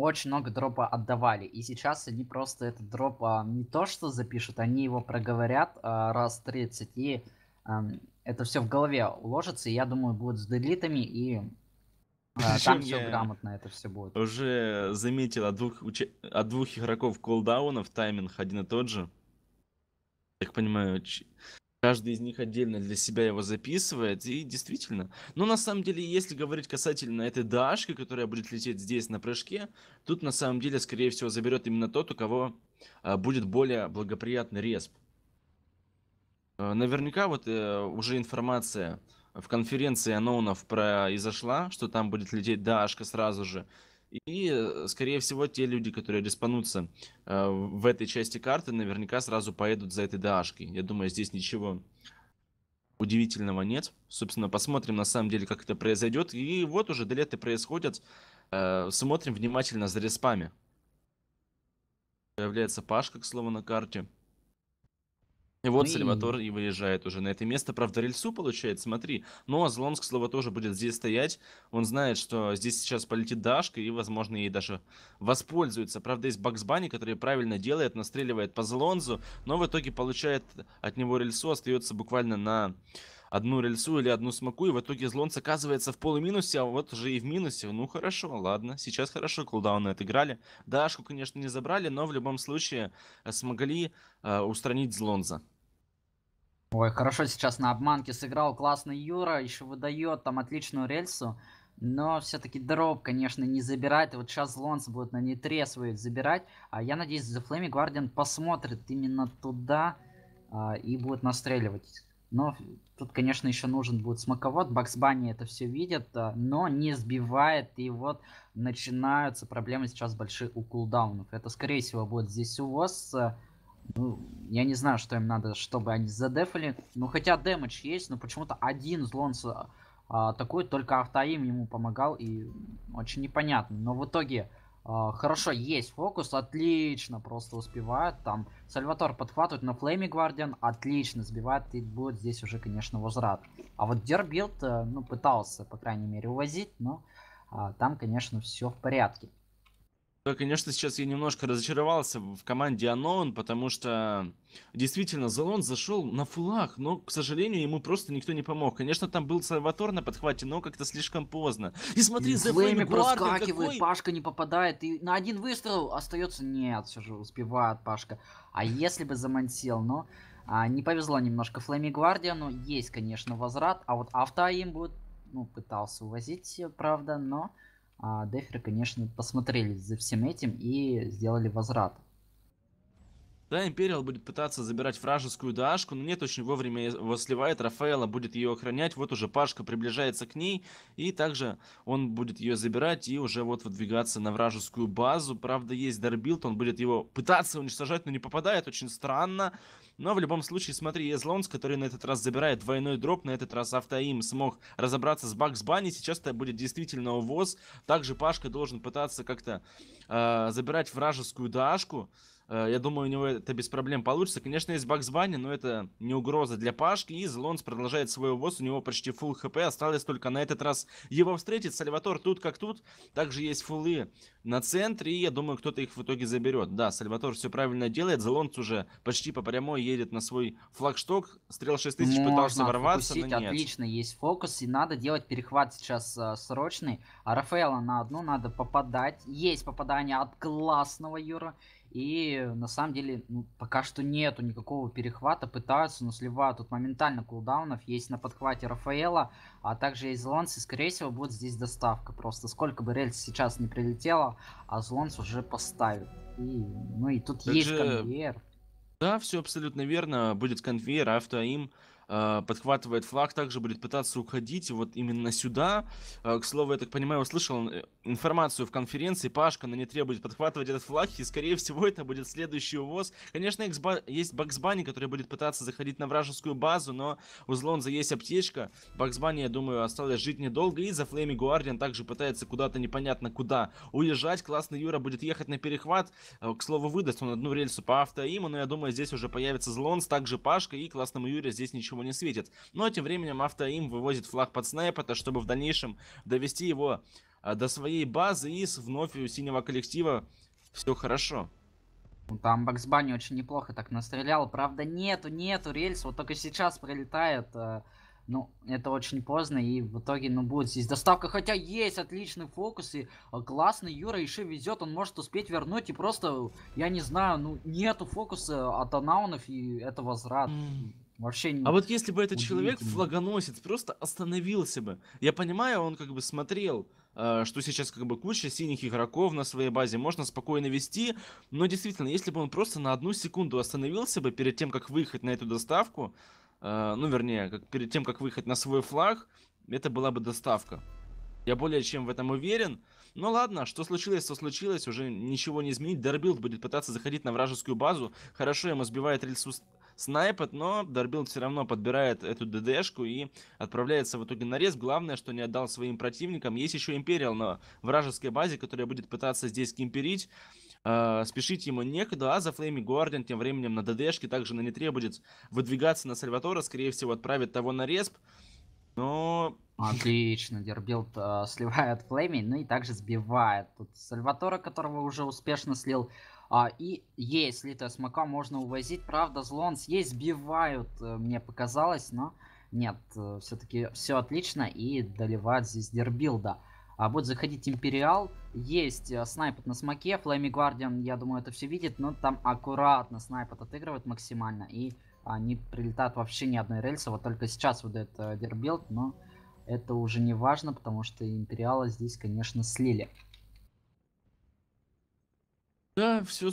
Очень много дропа отдавали, и сейчас они просто этот дроп не то что запишут, они его проговорят раз 30, и это все в голове уложится, и я думаю, будет с делитами, и там все грамотно это все будет. Уже заметил от двух игроков колдаунов тайминг один и тот же. Так понимаю, каждый из них отдельно для себя его записывает, и действительно. Но на самом деле, если говорить касательно этой дашки, которая будет лететь здесь на прыжке, тут на самом деле, скорее всего, заберет именно тот, у кого будет более благоприятный респ. Наверняка вот уже информация в конференции анонов произошла, что там будет лететь дашка сразу же. И, скорее всего, те люди, которые респанутся в этой части карты, наверняка сразу поедут за этой ДАшкой. Я думаю, здесь ничего удивительного нет. Собственно, посмотрим на самом деле, как это произойдет. И вот уже делеты происходят. Смотрим внимательно за респами. Появляется Пашка, к слову, на карте. И вот Сальватор и выезжает уже на это место. Правда, рельсу получает, смотри. Но Золонс, к слову, тоже будет здесь стоять. Он знает, что здесь сейчас полетит Дашка, и, возможно, ей даже воспользуется. Правда, есть Bugs Bunny, который правильно делает, настреливает по Золонсу, но в итоге получает от него рельсу, остается буквально на одну рельсу или одну смоку, и в итоге Золонс оказывается в полуминусе, а вот уже и в минусе. Ну хорошо, ладно, сейчас хорошо кулдауны отыграли. Дашку, конечно, не забрали, но в любом случае смогли устранить Золонса. Ой, хорошо сейчас на обманке сыграл классный Юра, еще выдает там отличную рельсу, но все-таки дроп, конечно, не забирает. И вот сейчас Золонс будет на нитре свою забирать, а я надеюсь, The Flaming Guardian посмотрит именно туда и будет настреливать. Но тут, конечно, еще нужен будет смоковод. Bugs Bunny это все видит, но не сбивает. И вот начинаются проблемы сейчас большие у кулдаунов. Это, скорее всего, будет здесь увоз. Ну, я не знаю, что им надо, чтобы они задефали. Ну, хотя дэмэдж есть, но почему-то один Золонс атакует, только автоим ему помогал. И очень непонятно. Но в итоге... Хорошо, есть фокус, отлично, просто успевает. Там Сальватор подхватывает на Flaming Guardian, отлично сбивает, и будет здесь уже, конечно, возврат. А вот Дербилд, ну, пытался, по крайней мере, увозить, но там, конечно, все в порядке. Да, конечно, сейчас я немножко разочаровался в команде Unknown, потому что действительно Золонс зашел на фулах, но, к сожалению, ему просто никто не помог. Конечно, там был Сальватор на подхвате, но как-то слишком поздно. И смотри, The Flaming проскакивает, какой... Пашка не попадает, и на один выстрел остается... Нет, все же успевает Пашка. А если бы замансил, но не повезло немножко Flaming Guardian, но есть, конечно, возврат. А вот автоим будет, ну, пытался увозить, правда, но... Деферы, конечно, посмотрели за всем этим и сделали возврат. Да, Imperial будет пытаться забирать вражескую Дашку, но нет, очень вовремя его сливает. Рафаэлла будет ее охранять, вот уже Пашка приближается к ней, и также он будет ее забирать и уже вот выдвигаться на вражескую базу. Правда, есть Dirbild, он будет его пытаться уничтожать, но не попадает, очень странно. Но в любом случае, смотри, есть Золонс, который на этот раз забирает двойной дроп, на этот раз автоим смог разобраться с Bugs Bunny, сейчас это будет действительно увоз. Также Пашка должен пытаться как-то забирать вражескую Дашку. Я думаю, у него это без проблем получится. Конечно, есть Bugs Bunny, но это не угроза для Пашки. И Золонс продолжает свой увоз. У него почти фулл хп. Осталось только на этот раз его встретить. Сальватор тут как тут. Также есть фуллы на центре. И я думаю, кто-то их в итоге заберет. Да, Сальватор все правильно делает. Золонс уже почти по прямой едет на свой флагшток. Стрел 6000 пытался ворваться, но нет. Отлично, есть фокус. И надо делать перехват сейчас срочный. А Рафаэла на одну надо попадать. Есть попадание от классного Юра. И на самом деле, ну, пока что нету никакого перехвата, пытаются, но сливают тут моментально кулдаунов. Есть на подхвате Рафаэла, а также есть Золонс, и скорее всего будет здесь доставка. Просто сколько бы рельс сейчас не прилетело, а Золонс уже поставит. И, ну и тут также... есть конвейер. Да, все абсолютно верно, будет конвейер, автоим подхватывает флаг, также будет пытаться уходить вот именно сюда. К слову, я так понимаю, услышал информацию в конференции, Пашка на нетре будет подхватывать этот флаг, и скорее всего это будет следующий увоз. Конечно, есть Bugs Bunny, который будет пытаться заходить на вражескую базу, но у Золонса есть аптечка. Bugs Bunny, я думаю, осталось жить недолго, и The Flaming Guardian также пытается куда-то непонятно куда уезжать. Классный Юра будет ехать на перехват, к слову, выдаст он одну рельсу по автоиму, но я думаю, здесь уже появится Золонс, также Пашка, и классному Юре здесь ничего не светит. Но тем временем автоим вывозит флаг под Снайпета, чтобы в дальнейшем довести его до своей базы, и вновь у синего коллектива все хорошо. Там Bugs Bunny очень неплохо так настрелял, правда нету рельс, вот только сейчас прилетает, ну это очень поздно, и в итоге, ну, будет здесь доставка, хотя есть отличный фокус, и классный Юра еще везет, он может успеть вернуть, и просто, я не знаю, ну нету фокуса от анаунов, и это возврат. Вообще не... А вот если бы этот человек, флагоносец, просто остановился бы. Я понимаю, он как бы смотрел, что сейчас как бы куча синих игроков на своей базе, можно спокойно вести. Но действительно, если бы он просто на одну секунду остановился бы перед тем, как выехать на эту доставку, ну вернее, перед тем, как выехать на свой флаг, это была бы доставка. Я более чем в этом уверен. Ну ладно, что случилось, то случилось, уже ничего не изменить. Dirbild будет пытаться заходить на вражескую базу. Хорошо, ему сбивает рельсу Snipet, но Dirbild все равно подбирает эту ДДшку и отправляется в итоге на рез. Главное, что не отдал своим противникам. Есть еще Imperial на вражеской базе, которая будет пытаться здесь кемперить. Спешить ему некуда, а за Flaming Guardian тем временем на ДДшке, также на нетре будет выдвигаться на Сальватора, скорее всего отправит того на респ, но... Отлично, Дирбилд сливает Флейми, ну и также сбивает тут Сальватора, которого уже успешно слил. И есть слитая смока, можно увозить, правда, Злонс есть, сбивают, мне показалось, но нет, все-таки все отлично и доливают здесь Дирбилда. Будет заходить Империал, есть Снайпет на смоке, Флейми Гвардиан, я думаю, это все видит, но там аккуратно Снайпет отыгрывает максимально и не прилетает вообще ни одной рельса, вот только сейчас выдает Дирбилд, но... Это уже не важно, потому что Империала здесь, конечно, слили. Да, все.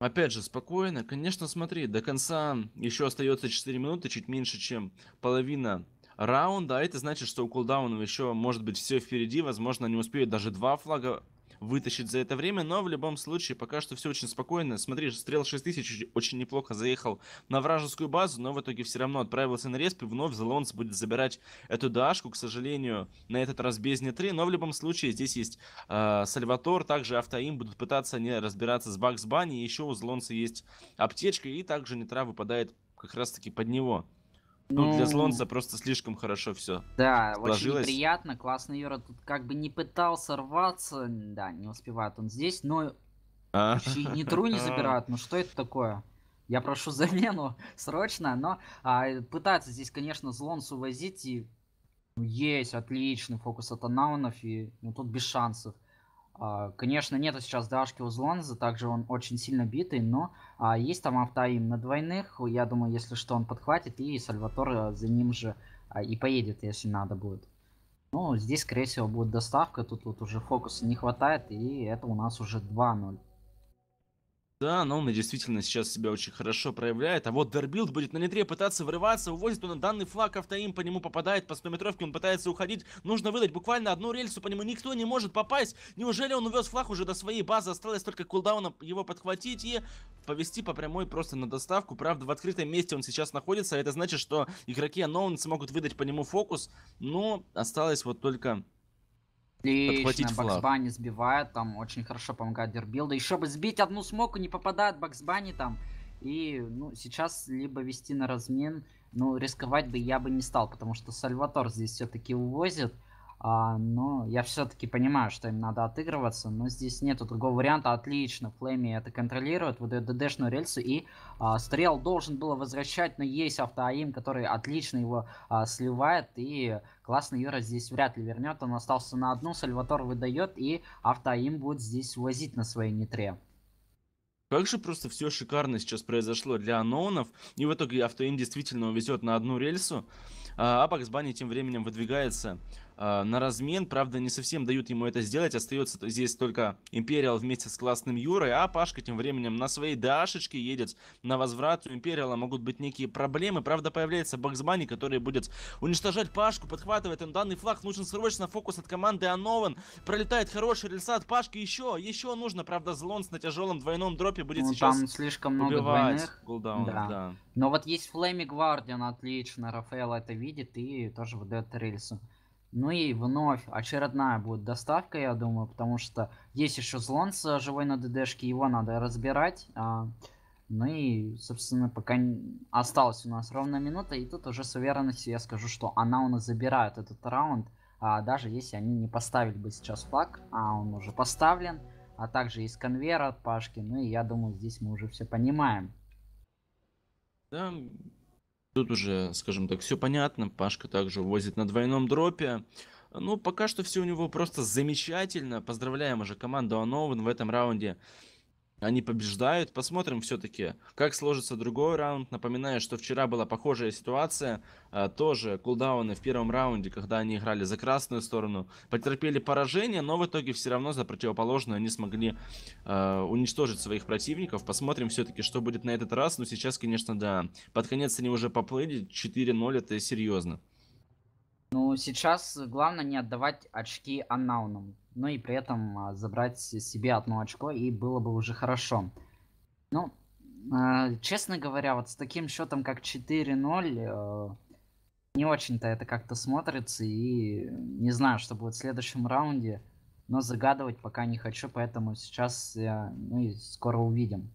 Опять же, спокойно. Конечно, смотри, до конца еще остается 4 минуты, чуть меньше, чем половина раунда. А это значит, что у кулдауна еще может быть все впереди. Возможно, они успеют даже 2 флага вытащить за это время, но в любом случае пока что все очень спокойно. Смотри, Стрел 6000 очень неплохо заехал на вражескую базу, но в итоге все равно отправился на респ, и вновь Золонс будет забирать эту дашку, к сожалению, на этот раз без нетры, но в любом случае здесь есть Сальватор, также Автоим будут пытаться не разбираться с Bugs Bunny, еще у Золонса есть аптечка, и также нетра выпадает как раз таки под него. Ну, для Злонца просто слишком хорошо все. Да, сложилось. Очень неприятно. Классный Юра тут как бы не пытался рваться. Да, не успевает он здесь, но нетру не забирают. Ну что это такое? Я прошу замену срочно, но пытается здесь, конечно, Злонс увозить. И есть отличный фокус от Аннаунов. И ну, тут без шансов. Конечно, нету сейчас дашки у Злонза, также он очень сильно битый, но есть там Автоим на двойных, я думаю, если что, он подхватит, и Сальватор за ним же и поедет, если надо будет. Ну, здесь, скорее всего, будет доставка, тут вот уже фокуса не хватает, и это у нас уже 2-0. Да, но он действительно сейчас себя очень хорошо проявляет. А вот Дирбилд будет на нетре пытаться вырываться, увозит он данный флаг, Автоим по нему попадает, по 100-метровке он пытается уходить. Нужно выдать буквально одну рельсу, по нему никто не может попасть. Неужели он увез флаг уже до своей базы, осталось только кулдауном его подхватить и повести по прямой просто на доставку. Правда, в открытом месте он сейчас находится, это значит, что игроки Unknown смогут выдать по нему фокус, но осталось вот только... Отлично, Bugs Bunny сбивает, там очень хорошо помогает Дирбилда. Еще бы сбить одну смоку, не попадает Bugs Bunny там. И ну, сейчас либо вести на размен, ну рисковать бы я бы не стал, потому что Сальватор здесь все-таки увозит. Но я все-таки понимаю, что им надо отыгрываться, но здесь нету другого варианта. Отлично, Флейми это контролирует, выдает ДДшную рельсу, и Стрел должен было возвращать, но есть Автоаим, который отлично его сливает, и классный Юра здесь вряд ли вернет, он остался на одну, Сальватор выдает, и Автоаим будет здесь возить на своей нитре. Как же просто все шикарно сейчас произошло для Unknown'ов, и в итоге Автоаим действительно увезет на одну рельсу, а Bugs Bunny тем временем выдвигается на размен, правда не совсем дают ему это сделать, остается здесь только Империал вместе с классным Юрой, а Пашка тем временем на своей дашечке едет на возврат, у Империала могут быть некие проблемы, правда появляется Bugs Bunny, который будет уничтожать Пашку, подхватывает он данный флаг, нужен срочно фокус от команды Unknown, пролетает хороший рельс от Пашки, еще нужно, правда Злонс на тяжелом двойном дропе будет ну, сейчас там слишком много двойных, да. Да. Но вот есть Flaming Guardian, отлично, Рафаэлла это видит и тоже выдает рельсу. Ну и вновь очередная будет доставка, я думаю, потому что есть еще Злонс живой на ДДшке, его надо разбирать. Ну и, собственно, пока осталась у нас ровно минута, и тут уже с уверенностью я скажу, что она у нас забирает этот раунд, даже если они не поставили бы сейчас флаг, а он уже поставлен, а также есть конвейер от Пашки, ну и я думаю, здесь мы уже все понимаем. Да. Тут уже, скажем так, все понятно. Пашка также возит на двойном дропе. Ну, пока что все у него просто замечательно. Поздравляем уже команду Unknown в этом раунде. Они побеждают. Посмотрим все-таки, как сложится другой раунд. Напоминаю, что вчера была похожая ситуация. Тоже кулдауны в первом раунде, когда они играли за красную сторону, потерпели поражение, но в итоге все равно за противоположную они смогли уничтожить своих противников. Посмотрим все-таки, что будет на этот раз. Но сейчас, конечно, да, под конец они уже поплыли. 4-0, это серьезно. Ну, сейчас главное не отдавать очки Unknown'ам. Ну и при этом забрать себе одно очко, и было бы уже хорошо. Ну, честно говоря, вот с таким счетом, как 4-0, не очень-то это как-то смотрится. И не знаю, что будет в следующем раунде. но загадывать пока не хочу, поэтому сейчас мы скоро увидим.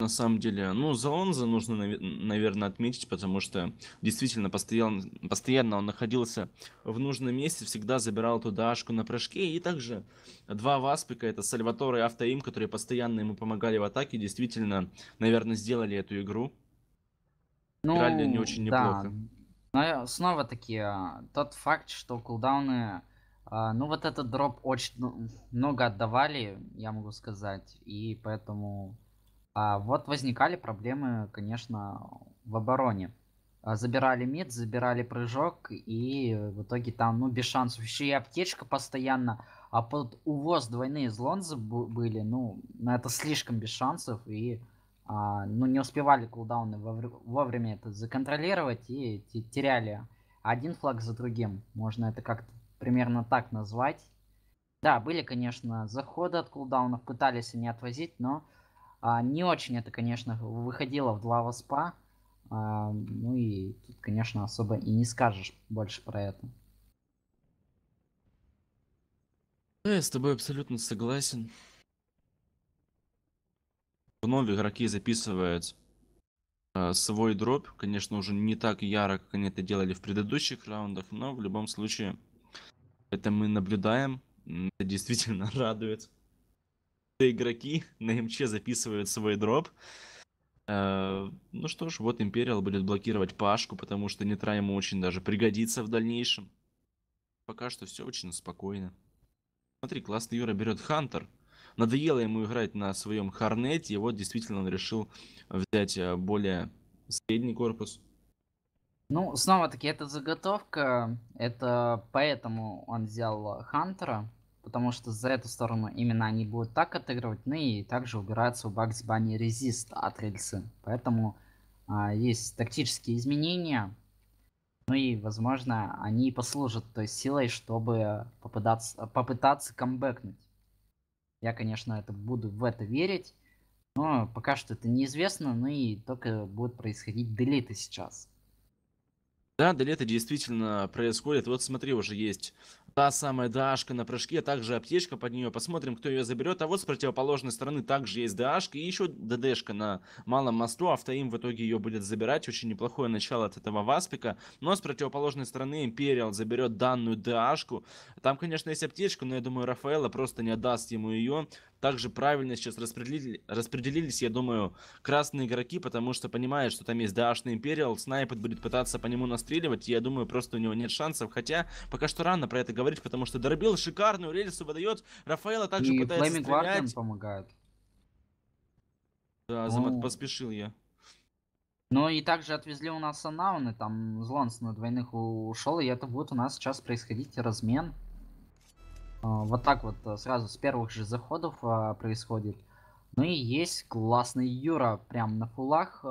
На самом деле, ну, Золонза нужно, наверное, отметить, потому что действительно постоянно он находился в нужном месте, всегда забирал туда ашку на прыжке, и также два васпика, это Сальватор и Auto Aim, которые постоянно ему помогали в атаке, действительно, наверное, сделали эту игру. Ну, играли не очень неплохо. Но снова-таки тот факт, что кулдауны, ну, вот этот дроп очень много отдавали, я могу сказать, и поэтому... вот возникали проблемы, конечно, в обороне. Забирали мид, забирали прыжок, и в итоге там, ну, без шансов. Еще и аптечка постоянно, а под увоз двойные Злонзы были, ну, это слишком без шансов, и, ну, не успевали кулдауны вовремя это законтролировать, и теряли один флаг за другим. Можно это как-то примерно так назвать. Да, были, конечно, заходы от кулдаунов, пытались они отвозить, но... не очень это, конечно, выходило в два воспа. Ну и тут, конечно, особо и не скажешь больше про это. Да, я с тобой абсолютно согласен. Вновь игроки записывают свой дроп. Конечно, уже не так яро, как они это делали в предыдущих раундах, но в любом случае это мы наблюдаем. Это действительно радует. Игроки на МЧ записывают свой дроп. Ну что ж, вот Imperial будет блокировать Пашку, потому что нитра ему очень даже пригодится в дальнейшем. Пока что все очень спокойно. Смотри, классный Юра берет Хантер. Надоело ему играть на своем Хорнете, и вот действительно он решил взять более средний корпус. Ну, снова-таки, это заготовка, это поэтому он взял Хантера. Потому что за эту сторону именно они будут так отыгрывать, ну и также убирается у Bugs Bunny резист от рельсы. Поэтому есть тактические изменения, ну и, возможно, они послужат той силой, чтобы попытаться камбэкнуть. Я, конечно, это буду в это верить, но пока что это неизвестно, ну и только будут происходить делиты сейчас. Да, делеты действительно происходит. Вот смотри, уже есть та самая ДАшка на прыжке, также аптечка под нее. Посмотрим, кто ее заберет. А вот с противоположной стороны также есть ДАшка и еще ДДшка на малом мосту. Auto Aim в итоге ее будет забирать. Очень неплохое начало от этого васпика. Но с противоположной стороны Imperial заберет данную ДАшку. Там, конечно, есть аптечка, но я думаю, Рафаэлла просто не отдаст ему ее. Также правильно сейчас распределились, я думаю, красные игроки, потому что понимают, что там есть ДАшный Imperial, Снайпет будет пытаться по нему настреливать, и я думаю, просто у него нет шансов, хотя пока что рано про это говорить, потому что Дробил шикарную рельсу выдает, Рафаэлла также и пытается стрелять. И Flaming Guardian помогает. Да, Азамат, поспешил я. Ну и также отвезли у нас анауны, там Злонс на двойных ушел, и это будет у нас сейчас происходить размен. Вот так вот сразу с первых же заходов происходит. Ну и есть классный Юра прям на фулах,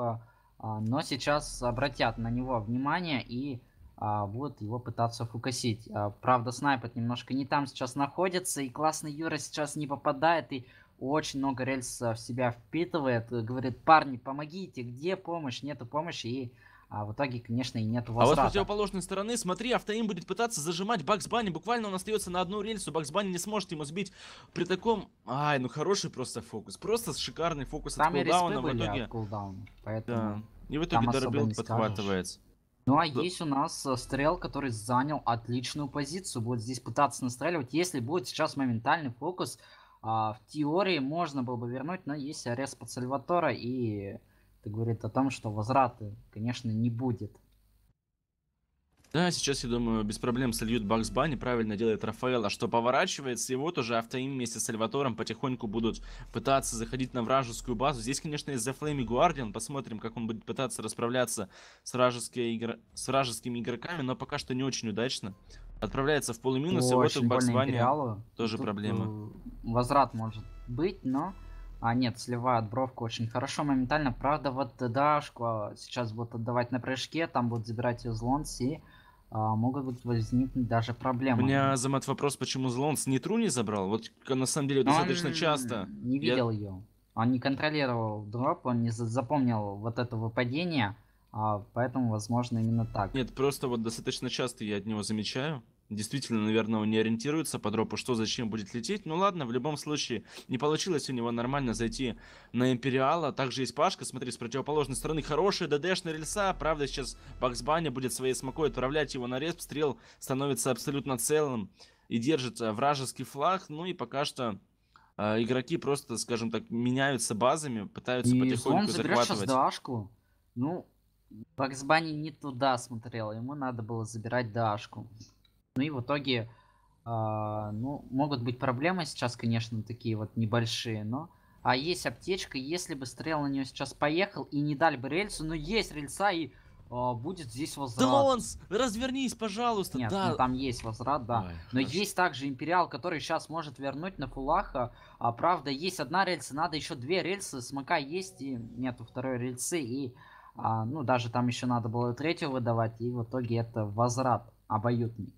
но сейчас обратят на него внимание и будут его пытаться фукасить. Правда, Снайпет немножко не там сейчас находится, и классный Юра сейчас не попадает и очень много рельс в себя впитывает. Говорит: парни, помогите, где помощь? Нету помощи. И в итоге, конечно, и нет возврата. А вот с противоположной стороны, смотри, Auto Aim будет пытаться зажимать Bugs Bunny. Буквально он остается на одну рельсу. Bugs Bunny не сможет ему сбить. При таком... Ай, ну хороший просто фокус. Просто шикарный фокус от кулдауна в итоге. Да. И в итоге Dirbild подхватывается. Ну а есть у нас Стрел, который занял отличную позицию. Будет здесь пытаться настреливать. Если будет сейчас моментальный фокус, в теории можно было бы вернуть, но есть арест под Сальватора и... Это говорит о том, что возврата, конечно, не будет. Да, сейчас, я думаю, без проблем сольют Bugs Bunny, правильно делает Рафаэлла, что поворачивается, и вот уже Auto Aim вместе с Сальватором потихоньку будут пытаться заходить на вражескую базу. Здесь, конечно, есть The Flaming Guardian, посмотрим, как он будет пытаться расправляться с вражескими игроками, но пока что не очень удачно. Отправляется в полный минус, и вот у Bugs Bunny тоже тут проблема. Возврат может быть, но... А нет, сливают бровку очень хорошо, моментально. Правда, вот ДАшку сейчас будут отдавать на прыжке, там будут забирать ее Злонс, и могут возникнуть даже проблемы. У меня, Азамат, вопрос, почему Злонс нитру не забрал? Вот на самом деле достаточно часто. Не видел ее. Он не контролировал дроп, он не запомнил вот это выпадение, поэтому, возможно, именно так. Нет, просто вот достаточно часто я от него замечаю. Действительно, наверное, он не ориентируется по дропу, что зачем будет лететь. Ну ладно, в любом случае, не получилось у него нормально зайти на Империала. Также есть Пашка, смотри, с противоположной стороны. Хорошая ДДшная рельса. Правда, сейчас Bugs Bunny будет своей смокой отправлять его на респ. Стрел становится абсолютно целым и держит вражеский флаг. Ну и пока что игроки просто, скажем так, меняются базами, пытаются и потихоньку захватывать. Дашку. Ну, Bugs Bunny не туда смотрел, ему надо было забирать Дашку. Ну и в итоге, ну, могут быть проблемы сейчас, конечно, такие вот небольшие, но... А есть аптечка, если бы Стрел на нее сейчас поехал и не дали бы рельсу, но есть рельса и будет здесь возврат. Золонс, развернись, пожалуйста. Нет, да. Ну, там есть возврат, да. Ой, но хорошо. Есть также Империал, который сейчас может вернуть на фулах. Правда, есть одна рельса, надо еще две рельсы, смока есть и нету второй рельсы. И, ну, даже там еще надо было третью выдавать, и в итоге это возврат обоюдный.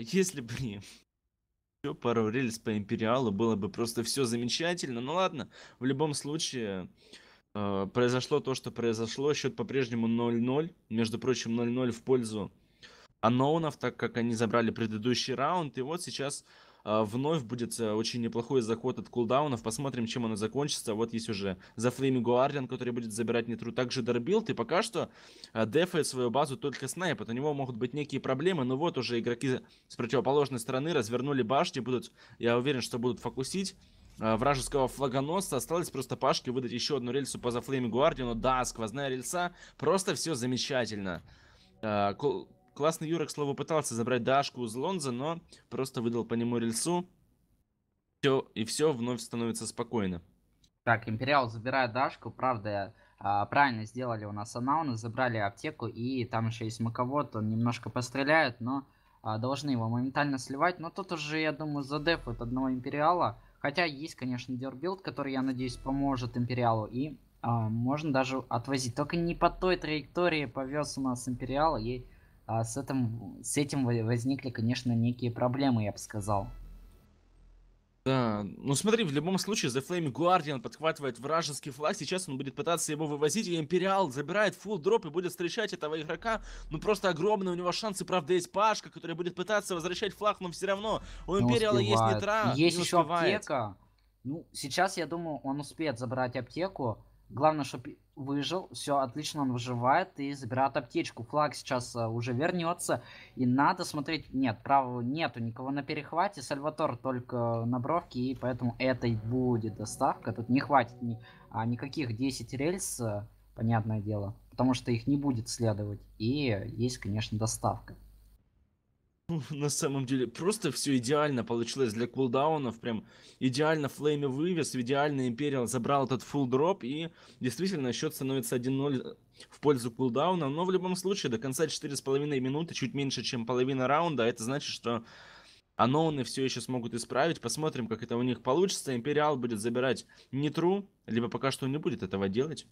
Если бы еще пару рельс по Империалу, было бы просто все замечательно. Ну ладно, в любом случае произошло то, что произошло. Счет по-прежнему 0-0. Между прочим, 0-0 в пользу Unknown'ов, так как они забрали предыдущий раунд. И вот сейчас вновь будет очень неплохой заход от кулдаунов. Посмотрим, чем оно закончится. Вот есть уже The Flaming Guardian, который будет забирать нетру. Также Dirbild. И пока что дефает свою базу только Snipet. У него могут быть некие проблемы. Но вот уже игроки с противоположной стороны развернули башни. Будут, я уверен, что будут фокусить вражеского флагоносца. Осталось просто Пашке выдать еще одну рельсу по The Flaming Guardian. Да, сквозная рельса. Просто все замечательно. Классный Юра, к слову, пытался забрать Дашку у Злонза, но просто выдал по нему рельсу. Все вновь становится спокойно. Так, Империал забирает Дашку. Правда, правильно сделали у нас Unknown'ы. Забрали аптеку, и там еще есть маковод. Он немножко постреляет, но должны его моментально сливать. Но тут уже, я думаю, задеф от одного Империала. Хотя есть, конечно, Dirbild, который, я надеюсь, поможет Империалу. И можно даже отвозить. Только не по той траектории повез у нас Империал. И... С этим возникли, конечно, некие проблемы, я бы сказал. Да, ну смотри, в любом случае The Flaming Guardian подхватывает вражеский флаг. Сейчас он будет пытаться его вывозить, и Империал забирает фулл дроп и будет встречать этого игрока. Ну просто огромные у него шансы. Правда, есть Пашка, который будет пытаться возвращать флаг, но все равно у Империала есть нитра. Есть еще аптека. Ну, сейчас, я думаю, он успеет забрать аптеку. Главное, чтобы выжил. Все отлично, он выживает и забирает аптечку. Флаг сейчас уже вернется. И надо смотреть. Нет, правого нету никого на перехвате. Сальватор только на бровке. И поэтому это и будет доставка. Тут не хватит никаких 10 рельс, понятное дело. Потому что их не будет следовать. И есть, конечно, доставка. На самом деле, просто все идеально получилось для кулдаунов, прям идеально Флейми вывез, идеально Империал забрал этот фулл-дроп, и действительно счет становится 1-0 в пользу кулдауна, но в любом случае до конца 4,5 минуты, чуть меньше, чем половина раунда, это значит, что Unknown'ы все еще смогут исправить, посмотрим, как это у них получится. Империал будет забирать нитру, либо пока что он не будет этого делать.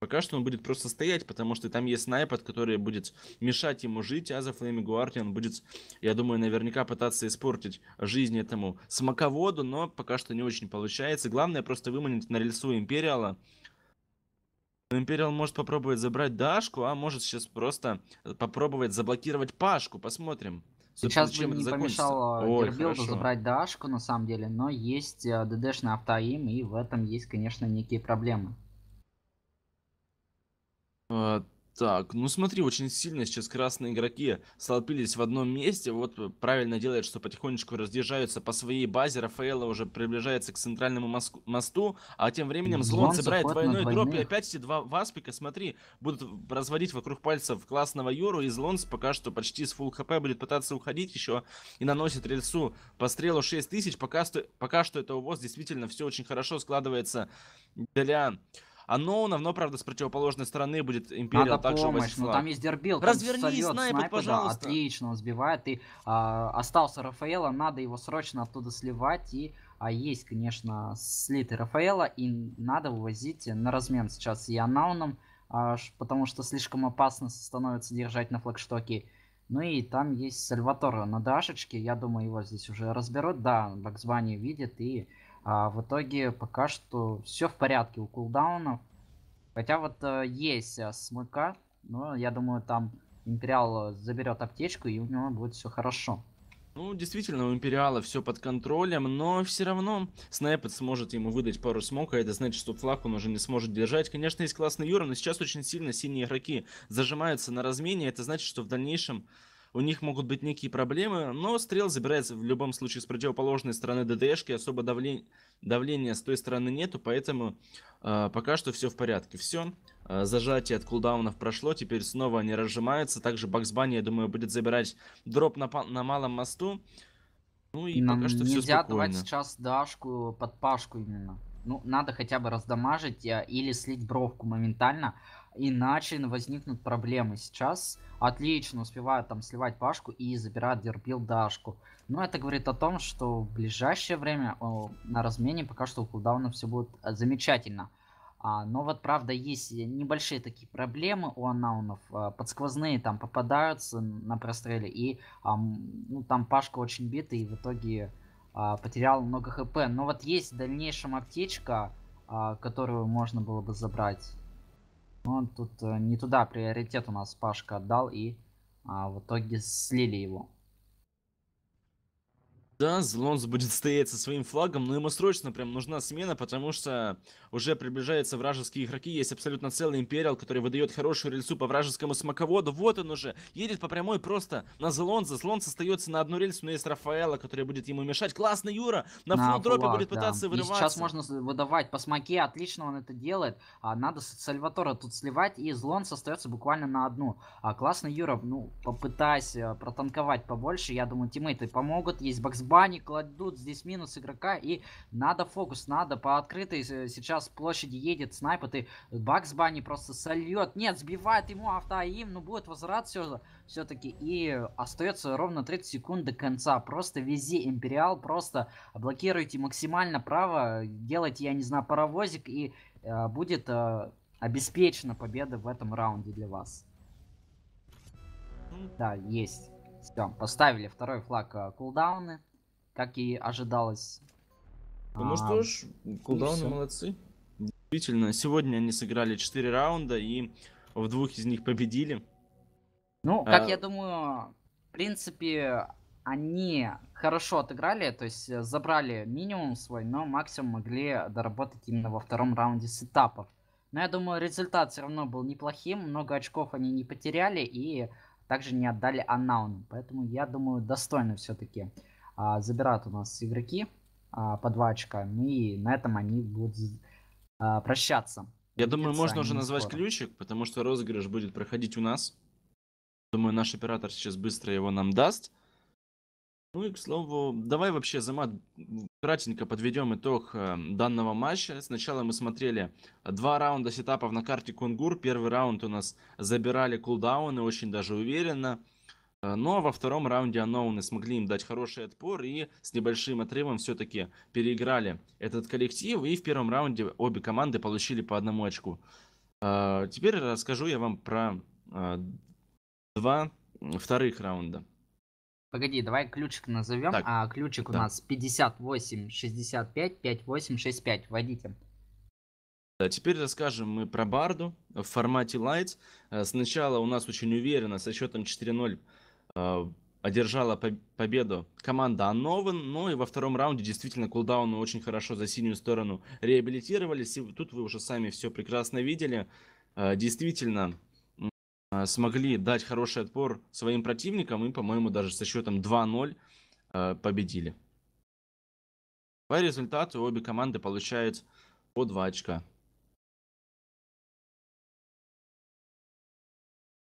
Пока что он будет просто стоять, потому что там есть Snipet, который будет мешать ему жить, а The Flaming Guardian будет, я думаю, наверняка пытаться испортить жизнь этому смоководу, но пока что не очень получается. Главное просто выманить на рельсу Империала. Империал может попробовать забрать Дашку, а может сейчас просто попробовать заблокировать Пашку, посмотрим. Сейчас бы не помешало Dirbildu забрать Дашку, на самом деле, но есть ДДшный автоим, и в этом есть, конечно, некие проблемы. Так, ну смотри, очень сильно сейчас красные игроки столпились в одном месте. Вот правильно делает, что потихонечку разъезжаются по своей базе. Рафаэлла уже приближается к центральному мосту. А тем временем Злон собирает двойной дроп. И опять эти два васпика, смотри, будут разводить вокруг пальцев классного Юру. И Злонс пока что почти с фулл хп будет пытаться уходить еще. И наносит рельсу по Стрелу 6000. Пока что это увоз действительно все очень хорошо складывается для... Unknown'ов, но, правда, с противоположной стороны будет Империал также возить флаг. Там есть Dirbild, развернись, Snipet, пожалуйста. Да, отлично, он сбивает. И остался Рафаэлла, надо его срочно оттуда сливать. И есть, конечно, слитый Рафаэлла, и надо вывозить на размен сейчас и Unknown'ом, потому что слишком опасно становится держать на флагштоке. Ну и там есть Сальватор на Дашечке, я думаю, его здесь уже разберут. Да, Bugs Bunny видит и... в итоге пока что все в порядке у кулдаунов. Хотя вот есть смыка, но я думаю, там Империал заберет аптечку, и у него будет все хорошо. Ну, действительно, у Империала все под контролем, но все равно Снайпет сможет ему выдать пару смок, а это значит, что флаг он уже не сможет держать. Конечно, есть классный Юра, но сейчас очень сильно синие игроки зажимаются на размене, это значит, что в дальнейшем у них могут быть некие проблемы, но стрел забирается в любом случае с противоположной стороны ДДшки, особо давления с той стороны нету, поэтому пока что все в порядке. Все, зажатие от кулдаунов прошло, теперь снова они разжимаются. Также Bugs Bunny, я думаю, будет забирать дроп на малом мосту. Ну и пока что все спокойно. Нельзя давать сейчас дашку под Пашку именно. Ну, надо хотя бы раздамажить или слить бровку моментально, иначе возникнут проблемы. Сейчас отлично успевают там сливать Пашку и забирают Дирбилд дашку. Но это говорит о том, что в ближайшее время на размене пока что у кулдауна все будет замечательно. Но вот правда есть небольшие такие проблемы у аннаунов. Подсквозные там попадаются на простреле и ну, там Пашка очень битый и в итоге потерял много хп. Но вот есть в дальнейшем аптечка, которую можно было бы забрать. Он тут не туда приоритет у нас Пашка отдал, и в итоге слили его. Да, Золонс будет стоять со своим флагом, но ему срочно прям нужна смена, потому что уже приближаются вражеские игроки. Есть абсолютно целый Империал, который выдает хорошую рельсу по вражескому смоководу. Вот он уже едет по прямой просто на Золонса. Золонс остается на одну рельсу, но есть Рафаэла, которая будет ему мешать. Классный Юра на фулл-дропе будет пытаться вырываться. И сейчас можно выдавать по смоке, отлично он это делает. Надо Сальватора тут сливать, и Золонс остается буквально на одну. Классный Юра, ну, попытайся протанковать побольше. Я думаю, тиммейты помогут. Есть Баксбан. Бани кладут, здесь минус игрока, и надо фокус, надо по открытой сейчас площади едет Снайпет, и Bugs Bunny просто сольет, нет, сбивает ему автоаим, но будет возврат все-таки, и остается ровно 30 секунд до конца, просто вези Империал, просто блокируйте максимально право, делайте, я не знаю, паровозик, и будет обеспечена победа в этом раунде для вас. Да, есть. Все, поставили второй флаг кулдауны. Как и ожидалось. Ну что ж, кулдауны молодцы. Действительно, сегодня они сыграли 4 раунда и в 2 из них победили. Ну, как я думаю, в принципе, они хорошо отыграли, то есть забрали минимум свой, но максимум могли доработать именно во втором раунде сетапов. Но я думаю, результат все равно был неплохим, много очков они не потеряли и также не отдали аннауну. Поэтому, я думаю, достойно все-таки забирают у нас игроки по 2 очка. И на этом они будут прощаться. Я думаю, можно уже назвать ключик, потому что розыгрыш будет проходить у нас. Думаю, наш оператор сейчас быстро его нам даст. Ну и, к слову, давай вообще, Азамат, кратенько подведем итог данного матча. Сначала мы смотрели 2 раунда сетапов на карте Кунгур. Первый раунд у нас забирали кулдауны, очень даже уверенно. Но во втором раунде Unknown смогли им дать хороший отпор и с небольшим отрывом все-таки переиграли этот коллектив. И в первом раунде обе команды получили по 1 очку. Теперь расскажу я вам про 2 вторых раунда. Погоди, давай ключик назовем. Так, ключик у нас 5865 5865. Вводите. Да, теперь расскажем мы про Барду в формате Light. Сначала у нас очень уверенно со счетом 4-0 одержала победу команда Unknown. Ну и во втором раунде действительно кулдауны очень хорошо за синюю сторону реабилитировались. И тут вы уже сами все прекрасно видели. Действительно смогли дать хороший отпор своим противникам и, по-моему, даже со счетом 2-0 победили. По результату обе команды получают по 2 очка.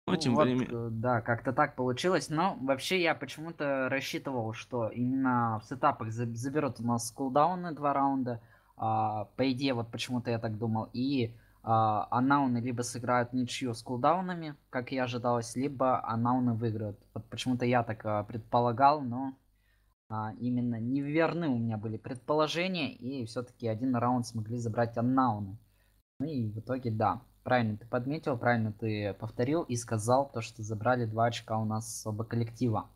Ну, тем временем... Да, как-то так получилось, но вообще я почему-то рассчитывал, что именно в сетапах заберут у нас кулдауны 2 раунда. По идее, вот почему-то я так думал, и... аннауны либо сыграют ничью с кулдаунами, как и ожидалось, либо аннауны выиграют. Вот почему-то я так предполагал, но именно неверны у меня были предположения, и все-таки 1 раунд смогли забрать аннауны. Ну и в итоге, да, правильно ты подметил, правильно ты повторил и сказал, то, что забрали 2 очка у нас с оба коллектива.